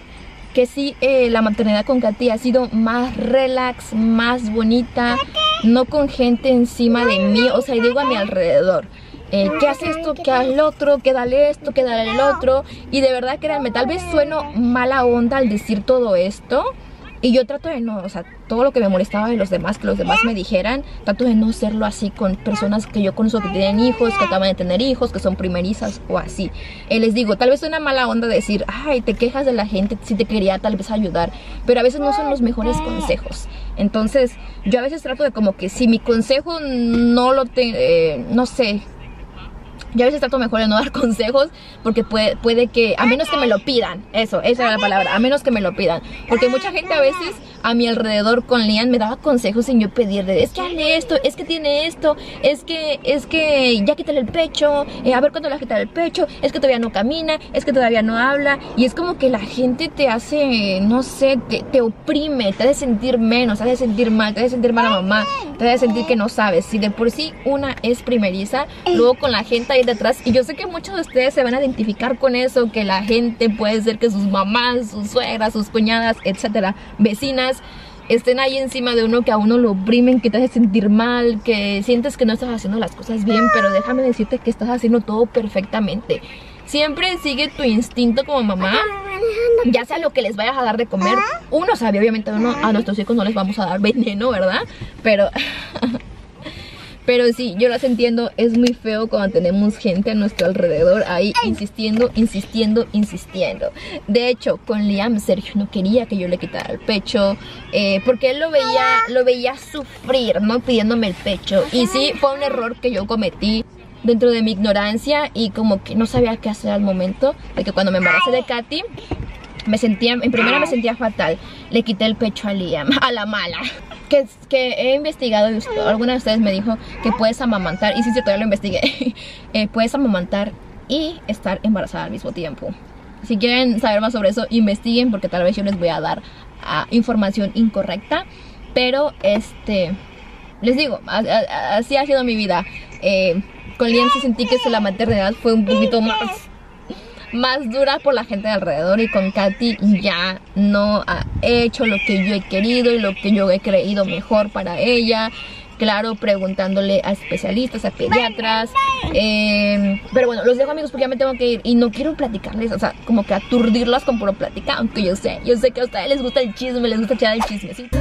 que sí, eh, la maternidad con Katy ha sido más relax, más bonita, no con gente encima de mí, o sea, digo a mi alrededor. Eh, ¿Qué hace esto? ¿Qué hace el otro? ¿Qué dale esto? ¿Qué dale el otro? Y de verdad, créanme, tal vez sueno mala onda al decir todo esto. Y yo trato de no, o sea, todo lo que me molestaba de los demás, que los demás me dijeran, trato de no serlo así con personas que yo conozco que tienen hijos, que acaban de tener hijos, que son primerizas o así. Eh, les digo, tal vez suena mala onda decir, ay, te quejas de la gente, si te quería tal vez ayudar, pero a veces no son los mejores consejos. Entonces, yo a veces trato de como que si mi consejo no lo te, eh, no sé... Yo a veces trato mejor de no dar consejos, porque puede, puede que, a menos que me lo pidan, eso, esa era la palabra, a menos que me lo pidan. Porque mucha gente a veces a mi alrededor con Liam me daba consejos sin yo pedirle. Es que hazle esto, es que tiene esto, es que, es que ya quítale el pecho, eh, a ver cuándo le vas a quitar el pecho, es que todavía no camina, es que todavía no habla. Y es como que la gente te hace, no sé, te, te oprime, te hace sentir menos, te hace sentir mal, te hace sentir mala mamá, te hace sentir que no sabes. Si de por sí una es primeriza, luego con la gente ahí detrás, y yo sé que muchos de ustedes se van a identificar con eso, que la gente puede ser que sus mamás, sus suegras, sus cuñadas, etcétera, vecinas, estén ahí encima de uno, que a uno lo oprimen, que te hace sentir mal, que sientes que no estás haciendo las cosas bien. Pero déjame decirte que estás haciendo todo perfectamente. Siempre sigue tu instinto como mamá, ya sea lo que les vayas a dar de comer. Uno sabe, obviamente, uno, a nuestros hijos no les vamos a dar veneno, ¿verdad? Pero... Pero sí, yo las entiendo, es muy feo cuando tenemos gente a nuestro alrededor ahí insistiendo, insistiendo, insistiendo. De hecho, con Liam, Sergio no quería que yo le quitara el pecho, eh, porque él lo veía, lo veía sufrir, ¿no? Pidiéndome el pecho. Y sí, fue un error que yo cometí dentro de mi ignorancia, y como que no sabía qué hacer al momento de que cuando me embaracé de Katy... Me sentía, en primera me sentía fatal. Le quité el pecho a Liam, a la mala. Que, que he investigado, y usted, alguna de ustedes me dijo que puedes amamantar. Y sí, sí, todavía lo investigué. eh, Puedes amamantar y estar embarazada al mismo tiempo. Si quieren saber más sobre eso, investiguen, porque tal vez yo les voy a dar uh, información incorrecta. Pero este, les digo, así ha sido mi vida. eh, Con Liam sí sentí que la maternidad fue un poquito más Más dura por la gente de alrededor. Y con Katy ya no ha hecho lo que yo he querido y lo que yo he creído mejor para ella. Claro, preguntándole a especialistas, a pediatras. eh, Pero bueno, los dejo, amigos, porque ya me tengo que ir. Y no quiero platicarles, o sea, como que aturdirlas con puro plática. Aunque yo sé, yo sé que a ustedes les gusta el chisme, les gusta echar el chismecito.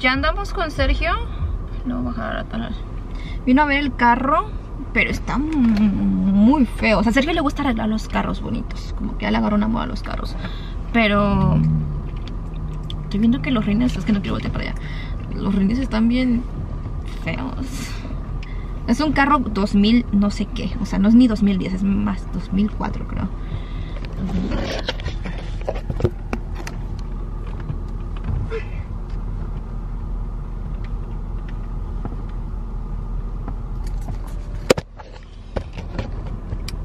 Ya andamos con Sergio. No voy a bajar a talar. Vino a ver el carro, pero está muy feo. O sea, a Sergio le gusta arreglar los carros bonitos, como que ya le agarró una moda a los carros. Pero estoy viendo que los rines, es que no quiero voltear para allá. Los rines están bien feos. Es un carro dos mil no sé qué. O sea, no es ni dos mil diez, es más dos mil cuatro, creo.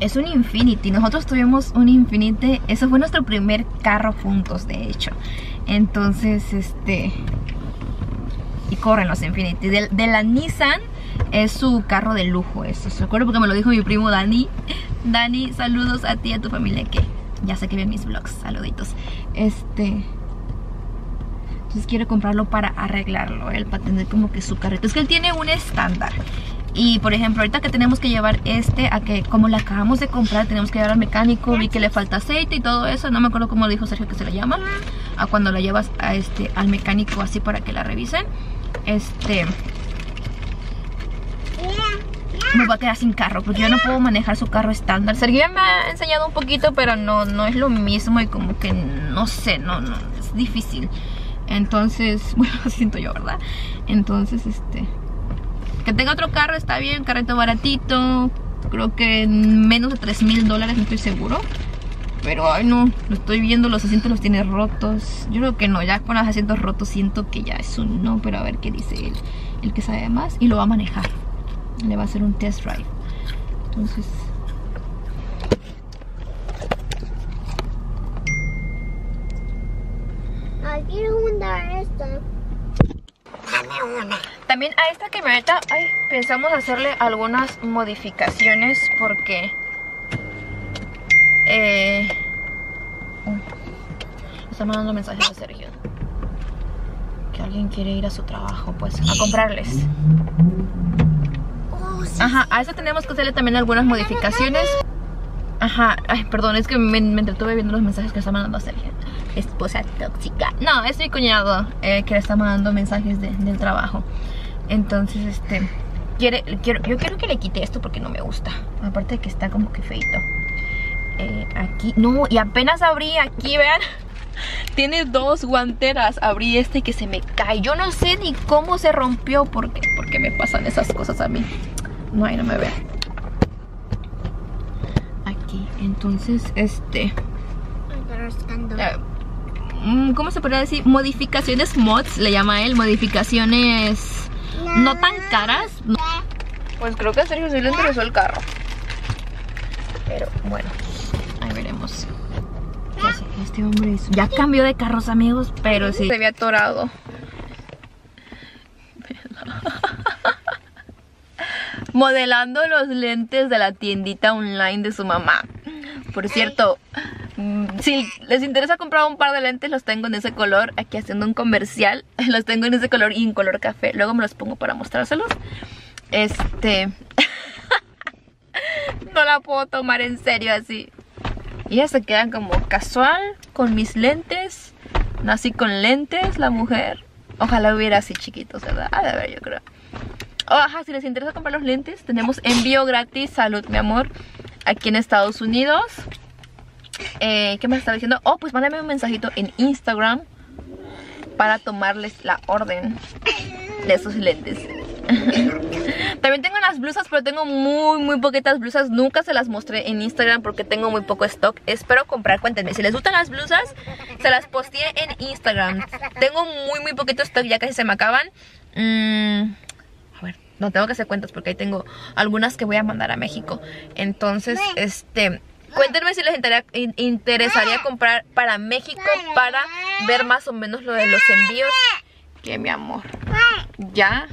Es un Infinity, nosotros tuvimos un Infinity, eso fue nuestro primer carro juntos, de hecho. Entonces, este... y corren los Infinity. De, de la Nissan es su carro de lujo, eso. Se acuerdo porque me lo dijo mi primo Dani. Dani, saludos a ti y a tu familia, que ya sé que ven mis vlogs, saluditos. Este... Entonces quiero comprarlo para arreglarlo, él, para tener como que su carrito. Es que él tiene un estándar. Y por ejemplo, ahorita que tenemos que llevar este a que, como lo acabamos de comprar, tenemos que llevar al mecánico. Vi que le falta aceite y todo eso. No me acuerdo cómo lo dijo Sergio que se le llama a cuando lo llevas a este, al mecánico, así para que la revisen. Este me voy a quedar sin carro, porque yo no puedo manejar su carro estándar. Sergio me ha enseñado un poquito, pero no, no es lo mismo. Y como que no sé, no, no, es difícil. Entonces, bueno, siento yo, ¿verdad? Entonces, este que tenga otro carro está bien, carrito baratito, creo que menos de tres mil dólares, no estoy seguro. Pero ay, no, lo estoy viendo, los asientos los tiene rotos. Yo creo que no, ya con los asientos rotos siento que ya es un no. Pero a ver qué dice él, el que sabe más, y lo va a manejar, le va a hacer un test drive. Entonces ay, quiero juntar esto. Dame una. También a esta camioneta, ay, pensamos hacerle algunas modificaciones, porque eh, uh, están mandando mensajes a Sergio que alguien quiere ir a su trabajo, pues, a comprarles. Ajá, a esta tenemos que hacerle también algunas modificaciones. Ajá, ay, perdón, es que me, me entretuve viendo los mensajes que está mandando Sergio. Esposa tóxica. No, es mi cuñado, eh, que le está mandando mensajes de, del trabajo. Entonces, este quiere, quiero, yo quiero que le quite esto porque no me gusta. Aparte de que está como que feito. eh, Aquí, no, y apenas abrí aquí, vean. Tiene dos guanteras. Abrí este que se me cae. Yo no sé ni cómo se rompió. ¿Por qué? Porque me pasan esas cosas a mí. No, ahí no me vean. Aquí, entonces, este ¿cómo se podría decir? Modificaciones mods, le llama él. Modificaciones no tan caras. No. Pues creo que a Sergio sí le interesó el carro. Pero bueno, ahí veremos. Este hombre hizo. Ya cambió de carros, amigos, pero sí. Se había atorado. Modelando los lentes de la tiendita online de su mamá. Por cierto, si les interesa comprar un par de lentes, los tengo en ese color. Aquí haciendo un comercial. Los tengo en ese color y en color café. Luego me los pongo para mostrárselos. Este... no la puedo tomar en serio así. Y ya se quedan como casual con mis lentes. Nací con lentes, la mujer. Ojalá hubiera así chiquitos, ¿verdad? A ver, yo creo. Oh, ajá, si les interesa comprar los lentes, tenemos envío gratis. Salud, mi amor. Aquí en Estados Unidos. Eh, ¿Qué me está diciendo? Oh, pues mándame un mensajito en Instagram para tomarles la orden de esos lentes. También tengo las blusas, pero tengo muy, muy poquitas blusas. Nunca se las mostré en Instagram porque tengo muy poco stock. Espero comprar, cuéntenme. Si les gustan las blusas, se las posteé en Instagram. Tengo muy, muy poquito stock, ya casi se me acaban. Mm, a ver, no tengo que hacer cuentas porque ahí tengo algunas que voy a mandar a México. Entonces, este... cuéntenme si les interesaría comprar para México para ver más o menos lo de los envíos. Que mi amor, ya...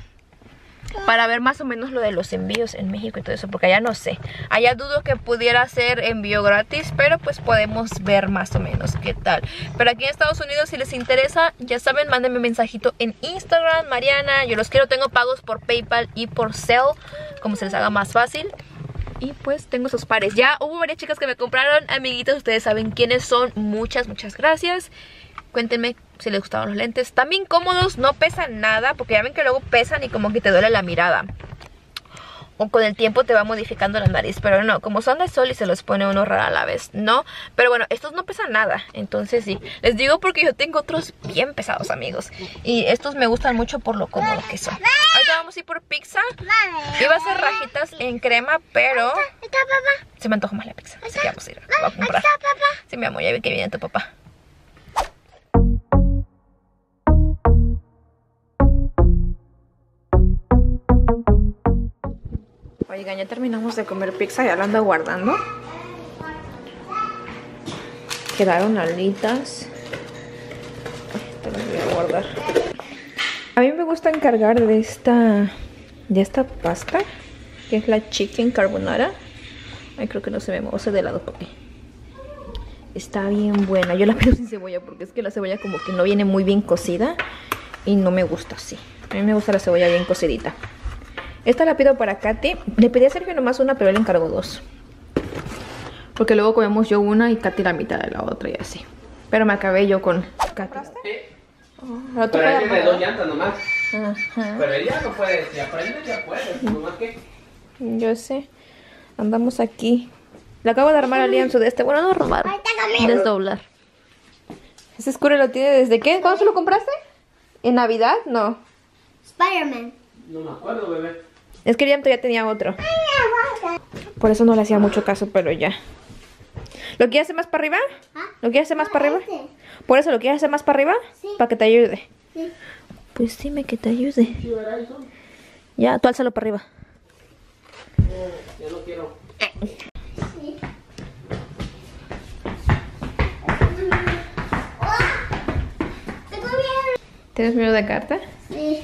para ver más o menos lo de los envíos en México y todo eso, porque allá no sé. Allá dudo que pudiera ser envío gratis, pero pues podemos ver más o menos qué tal. Pero aquí en Estados Unidos, si les interesa, ya saben, mándenme un mensajito en Instagram. Mariana, yo los quiero, tengo pagos por PayPal y por Sell, como se les haga más fácil. Y pues tengo esos pares. Ya hubo varias chicas que me compraron, amiguitas, ustedes saben quiénes son. Muchas, muchas gracias. Cuéntenme si les gustaban los lentes. También cómodos, no pesan nada. Porque ya ven que luego pesan y como que te duele la mirada. O con el tiempo te va modificando la nariz. Pero no, como son de sol y se los pone uno raro a la vez, ¿no? Pero bueno, estos no pesan nada. Entonces sí, les digo porque yo tengo otros bien pesados, amigos. Y estos me gustan mucho por lo cómodos que son. Ahorita vamos a ir por pizza. Iba a hacer rajitas en crema, pero... se me antojó más la pizza. Así que vamos a ir, voy a comprar. Sí, mi amor, ya vi que viene tu papá. Oigan, ya terminamos de comer pizza, ya la ando guardando. Quedaron alitas. Esto lo voy a guardar. A mí me gusta encargar de esta, de esta pasta, que es la chicken carbonara. Ay, creo que no se me mueve, o sea, de lado porque está bien buena. Yo la pido sin cebolla porque es que la cebolla como que no viene muy bien cocida y no me gusta así. A mí me gusta la cebolla bien cocidita. Esta la pido para Katy. Le pedí a Sergio nomás una, pero le encargo dos. Porque luego comemos yo una y Katy la mitad de la otra y así. Pero me acabé yo con Katy. Sí. Oh, pero ella me dos llantas nomás. Ajá. Pero ella no puede, si aprende ya puede. Nomás que... yo sé. Andamos aquí. Le acabo de armar a Liam su de este. Bueno, no robar. Desdoblar. Ese escuro lo tiene desde qué. ¿Cuándo se lo compraste? ¿En Navidad? No. Spider-Man. No me acuerdo, bebé. Es que Liam todavía tenía otro. Por eso no le hacía mucho caso, pero ya. ¿Lo quieres hacer más para arriba? ¿Ah? ¿Lo quieres hacer más no, para arriba? Este. ¿Por eso lo quieres hacer más para arriba? Sí. Para que te ayude. Sí. Pues dime que te ayude. Ya, tú álzalo para arriba. No, ya no quiero. Sí. ¿Tienes miedo de carta? Sí.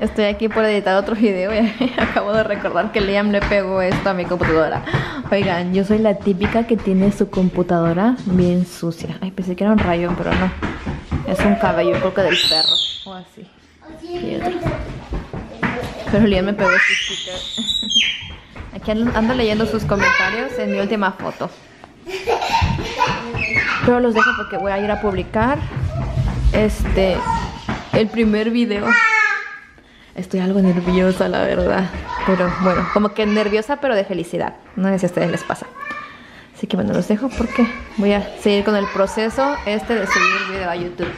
Estoy aquí por editar otro video y acabo de recordar que Liam le pegó esto a mi computadora. Oigan, yo soy la típica que tiene su computadora bien sucia. Ay, pensé que era un rayón, pero no. Es un cabello, creo que del perro. O así. Pero Liam me pegó este sticker. Aquí ando, ando leyendo sus comentarios en mi última foto. Pero los dejo porque voy a ir a publicar este el primer video. Estoy algo nerviosa, la verdad. Pero bueno, como que nerviosa pero de felicidad. No sé si a ustedes les pasa. Así que bueno, los dejo porque voy a seguir con el proceso este de subir el video a YouTube.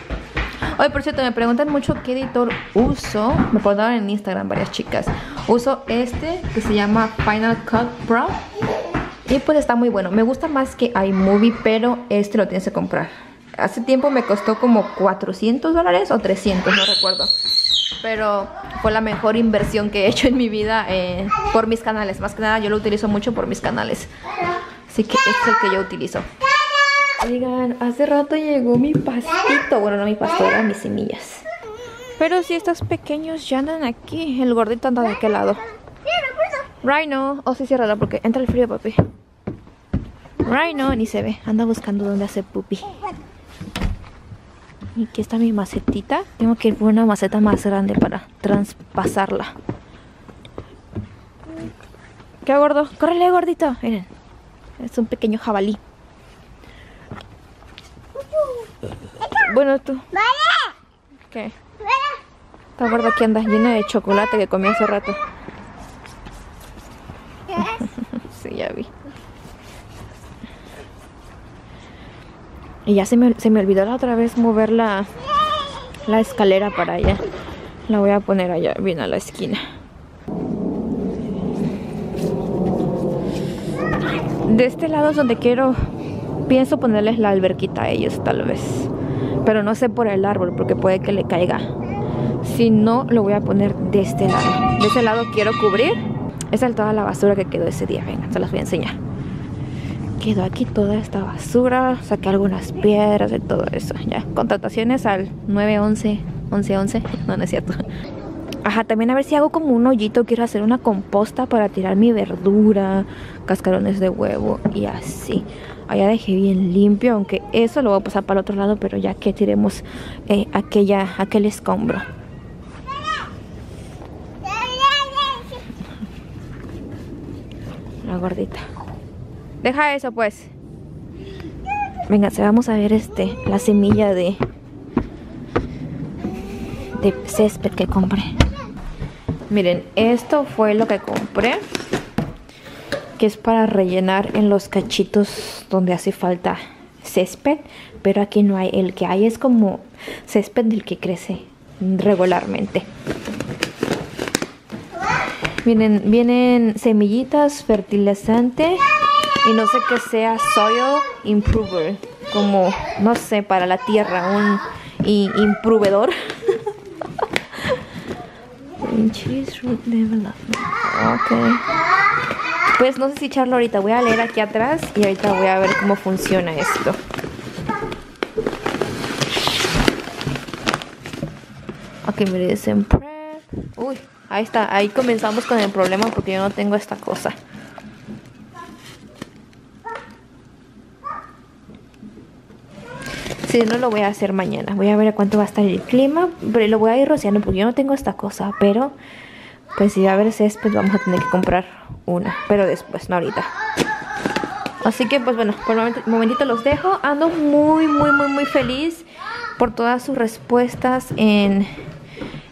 Hoy, por cierto, me preguntan mucho qué editor uso. Me preguntaron en Instagram varias chicas. Uso este que se llama Final Cut Pro. Y pues está muy bueno. Me gusta más que iMovie, pero este lo tienes que comprar. Hace tiempo me costó como cuatrocientos dólares o trescientos, no recuerdo. Pero fue la mejor inversión que he hecho en mi vida eh, por mis canales. Más que nada yo lo utilizo mucho por mis canales. Así que este es el que yo utilizo. Oigan, hace rato llegó mi pastito. Bueno, no mi pasto, eran mis semillas. Pero si estos pequeños ya andan aquí. El gordito anda de aquel lado. Rhino, oh sí, ciérrala porque entra el frío, papi. Rhino, ni se ve. Anda buscando dónde hacer pupi. Y aquí está mi macetita. Tengo que ir por una maceta más grande para traspasarla. ¿Qué, gordo? ¡Córrele, gordito! Miren, es un pequeño jabalí. Bueno, tú. ¿Qué? Esta gorda aquí anda llena de chocolate que comí hace rato. Sí, ya vi. Y ya se me, se me olvidó la otra vez mover la, la escalera para allá. La voy a poner allá, bien a la esquina. De este lado es donde quiero, pienso ponerles la alberquita a ellos tal vez. Pero no sé por el árbol porque puede que le caiga. Si no, lo voy a poner de este lado. De este lado quiero cubrir. Esa es toda la basura que quedó ese día. Venga, se las voy a enseñar. Quedó aquí toda esta basura. Saqué algunas piedras y todo eso. Ya, contrataciones al nueve once, once once. No, no es cierto. Ajá, también a ver si hago como un hoyito. Quiero hacer una composta para tirar mi verdura, cascarones de huevo y así. Allá dejé bien limpio, aunque eso lo voy a pasar para el otro lado. Pero ya que tiremos eh, aquella, aquel escombro. La gordita. Deja eso, pues. Venga, vamos a ver este, la semilla de de césped que compré. Miren, esto fue lo que compré, que es para rellenar en los cachitos donde hace falta césped, pero aquí no hay. El que hay es como césped del que crece regularmente. Vienen, vienen semillitas, fertilizante. Y no sé qué sea, soil improver, como, no sé, para la tierra, un improvedor. Okay. Pues no sé si echarlo ahorita, voy a leer aquí atrás y ahorita voy a ver cómo funciona esto. Ok, me dicen prep. Uy, ahí está, ahí comenzamos con el problema porque yo no tengo esta cosa. Si no, lo voy a hacer mañana. Voy a ver a cuánto va a estar el clima. Pero lo voy a ir rociando porque yo no tengo esta cosa. Pero, pues si va a haber césped, vamos a tener que comprar una. Pero después, no ahorita. Así que, pues bueno, por un momentito los dejo. Ando muy, muy, muy, muy feliz por todas sus respuestas en,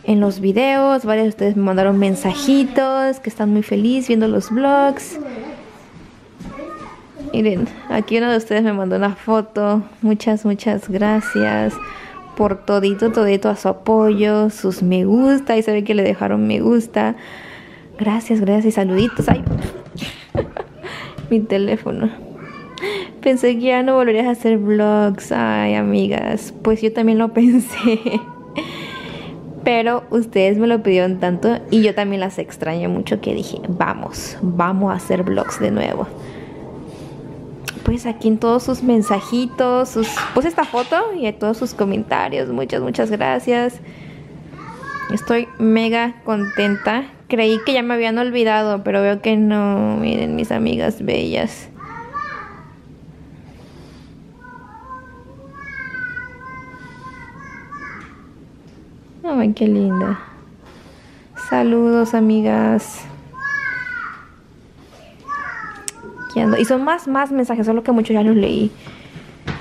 en los videos. Varios de ustedes me mandaron mensajitos que están muy felices viendo los vlogs. Miren, aquí uno de ustedes me mandó una foto. Muchas, muchas gracias por todito, todito a su apoyo, sus me gusta. Y se ve que le dejaron me gusta. Gracias, gracias y saluditos. Ay, mi teléfono. Pensé que ya no volverías a hacer vlogs. Ay, amigas, pues yo también lo pensé. Pero ustedes me lo pidieron tanto y yo también las extraño mucho que dije, vamos, vamos a hacer vlogs de nuevo. Pues aquí en todos sus mensajitos, sus, puse esta foto y en todos sus comentarios. Muchas, muchas gracias. Estoy mega contenta. Creí que ya me habían olvidado, pero veo que no. Miren, mis amigas bellas. Ay, qué linda. Saludos, amigas. chequeando. Y son más, más mensajes, solo que muchos ya los leí.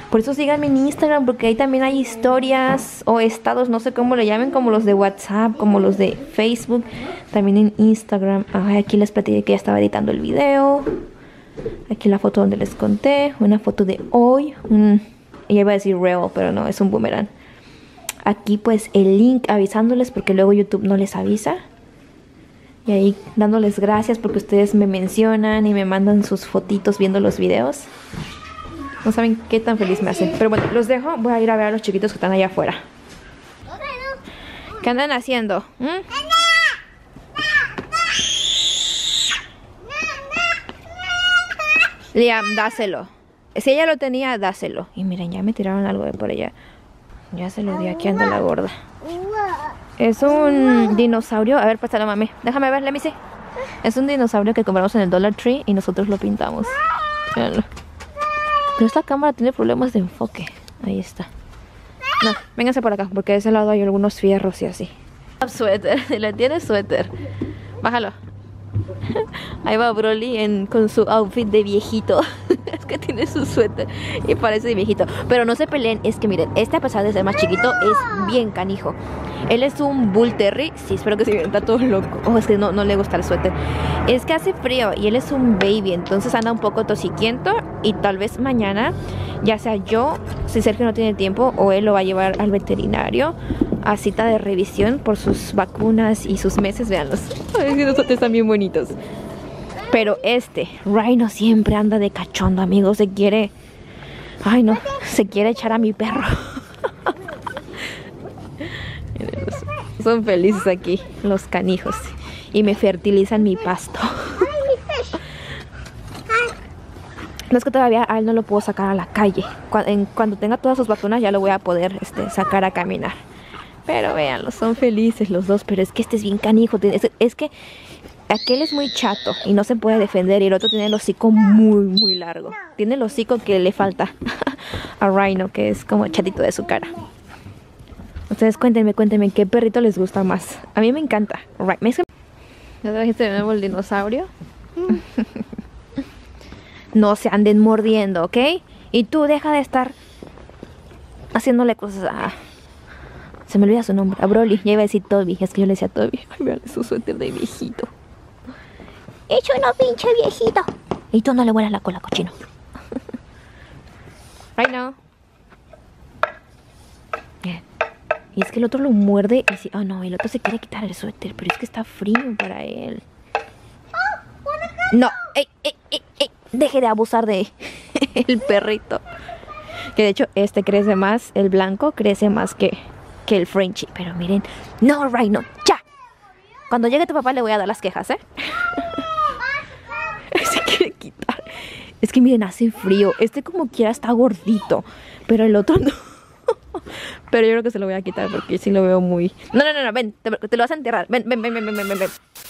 Por eso síganme en Instagram, porque ahí también hay historias o estados, no sé cómo le llamen, como los de WhatsApp, como los de Facebook. También en Instagram. Ay, aquí les platiqué que ya estaba editando el video. Aquí la foto donde les conté. Una foto de hoy. Mm, ya iba a decir reel, pero no, es un boomerang. Aquí pues el link avisándoles, porque luego YouTube no les avisa. Y ahí dándoles gracias porque ustedes me mencionan y me mandan sus fotitos viendo los videos. No saben qué tan feliz me hacen. Pero bueno, los dejo. Voy a ir a ver a los chiquitos que están allá afuera. ¿Qué andan haciendo? ¿Mm? Liam, dáselo. Si ella lo tenía, dáselo. Y miren, ya me tiraron algo de por allá. Ya se lo di. Aquí anda la gorda. Es un dinosaurio. A ver, pásalo, mami. Déjame ver, let me see. Es un dinosaurio que compramos en el Dollar Tree y nosotros lo pintamos. Míralo. Pero esta cámara tiene problemas de enfoque. Ahí está. No, vénganse por acá, porque de ese lado hay algunos fierros y así. Suéter, le tiene suéter. Bájalo. Ahí va Broly en, con su outfit de viejito. Es que tiene su suéter y parece de viejito. Pero no se peleen, es que miren, este a pesar de ser más chiquito es bien canijo. Él es un bull terrier. Sí, espero que se vea, está todo loco. Oh, es que no, no le gusta el suéter. Es que hace frío y él es un baby, entonces anda un poco tosiquiento. Y tal vez mañana, ya sea yo, si Sergio no tiene tiempo, o él lo va a llevar al veterinario a cita de revisión por sus vacunas y sus meses. Veanlos, ay, que nosotros están bien bonitos. Pero este, Rhino siempre anda de cachondo, amigos. Se quiere, ay no, se quiere echar a mi perro. Son felices aquí, los canijos. Y me fertilizan mi pasto. No, es que todavía a él no lo puedo sacar a la calle. Cuando, en, cuando tenga todas sus vacunas ya lo voy a poder este, sacar a caminar. Pero véanlos, son felices los dos. Pero es que este es bien canijo. Es, es que aquel es muy chato y no se puede defender. Y el otro tiene el hocico muy, muy largo. Tiene el hocico que le falta a Rhino, que es como el chatito de su cara. Ustedes cuéntenme, cuéntenme qué perrito les gusta más. A mí me encanta. Right. ¿Me trajiste de nuevo el dinosaurio? No se anden mordiendo, ¿ok? Y tú deja de estar haciéndole cosas a... Se me olvida su nombre. A Broly. Ya iba a decir Toby. Es que yo le decía a Toby. Ay, vean su suéter de viejito. Es uno pinche viejito. Y tú no le vuelas la cola, cochino. Right now. Bien. Y es que el otro lo muerde y dice... Oh, no. El otro se quiere quitar el suéter. Pero es que está frío para él. No. Ey, ey, ey, ey. Deje de abusar de el perrito. Que de hecho este crece más, el blanco crece más que, que el Frenchie. Pero miren, no, Rhino, ya. Cuando llegue tu papá le voy a dar las quejas, ¿eh? Se quiere quitar. Es que miren, hace frío. Este como quiera está gordito, pero el otro no. Pero yo creo que se lo voy a quitar porque sí lo veo muy... No, no, no, no, ven, te, te lo vas a enterrar. Ven, ven, ven, ven, ven, ven, ven.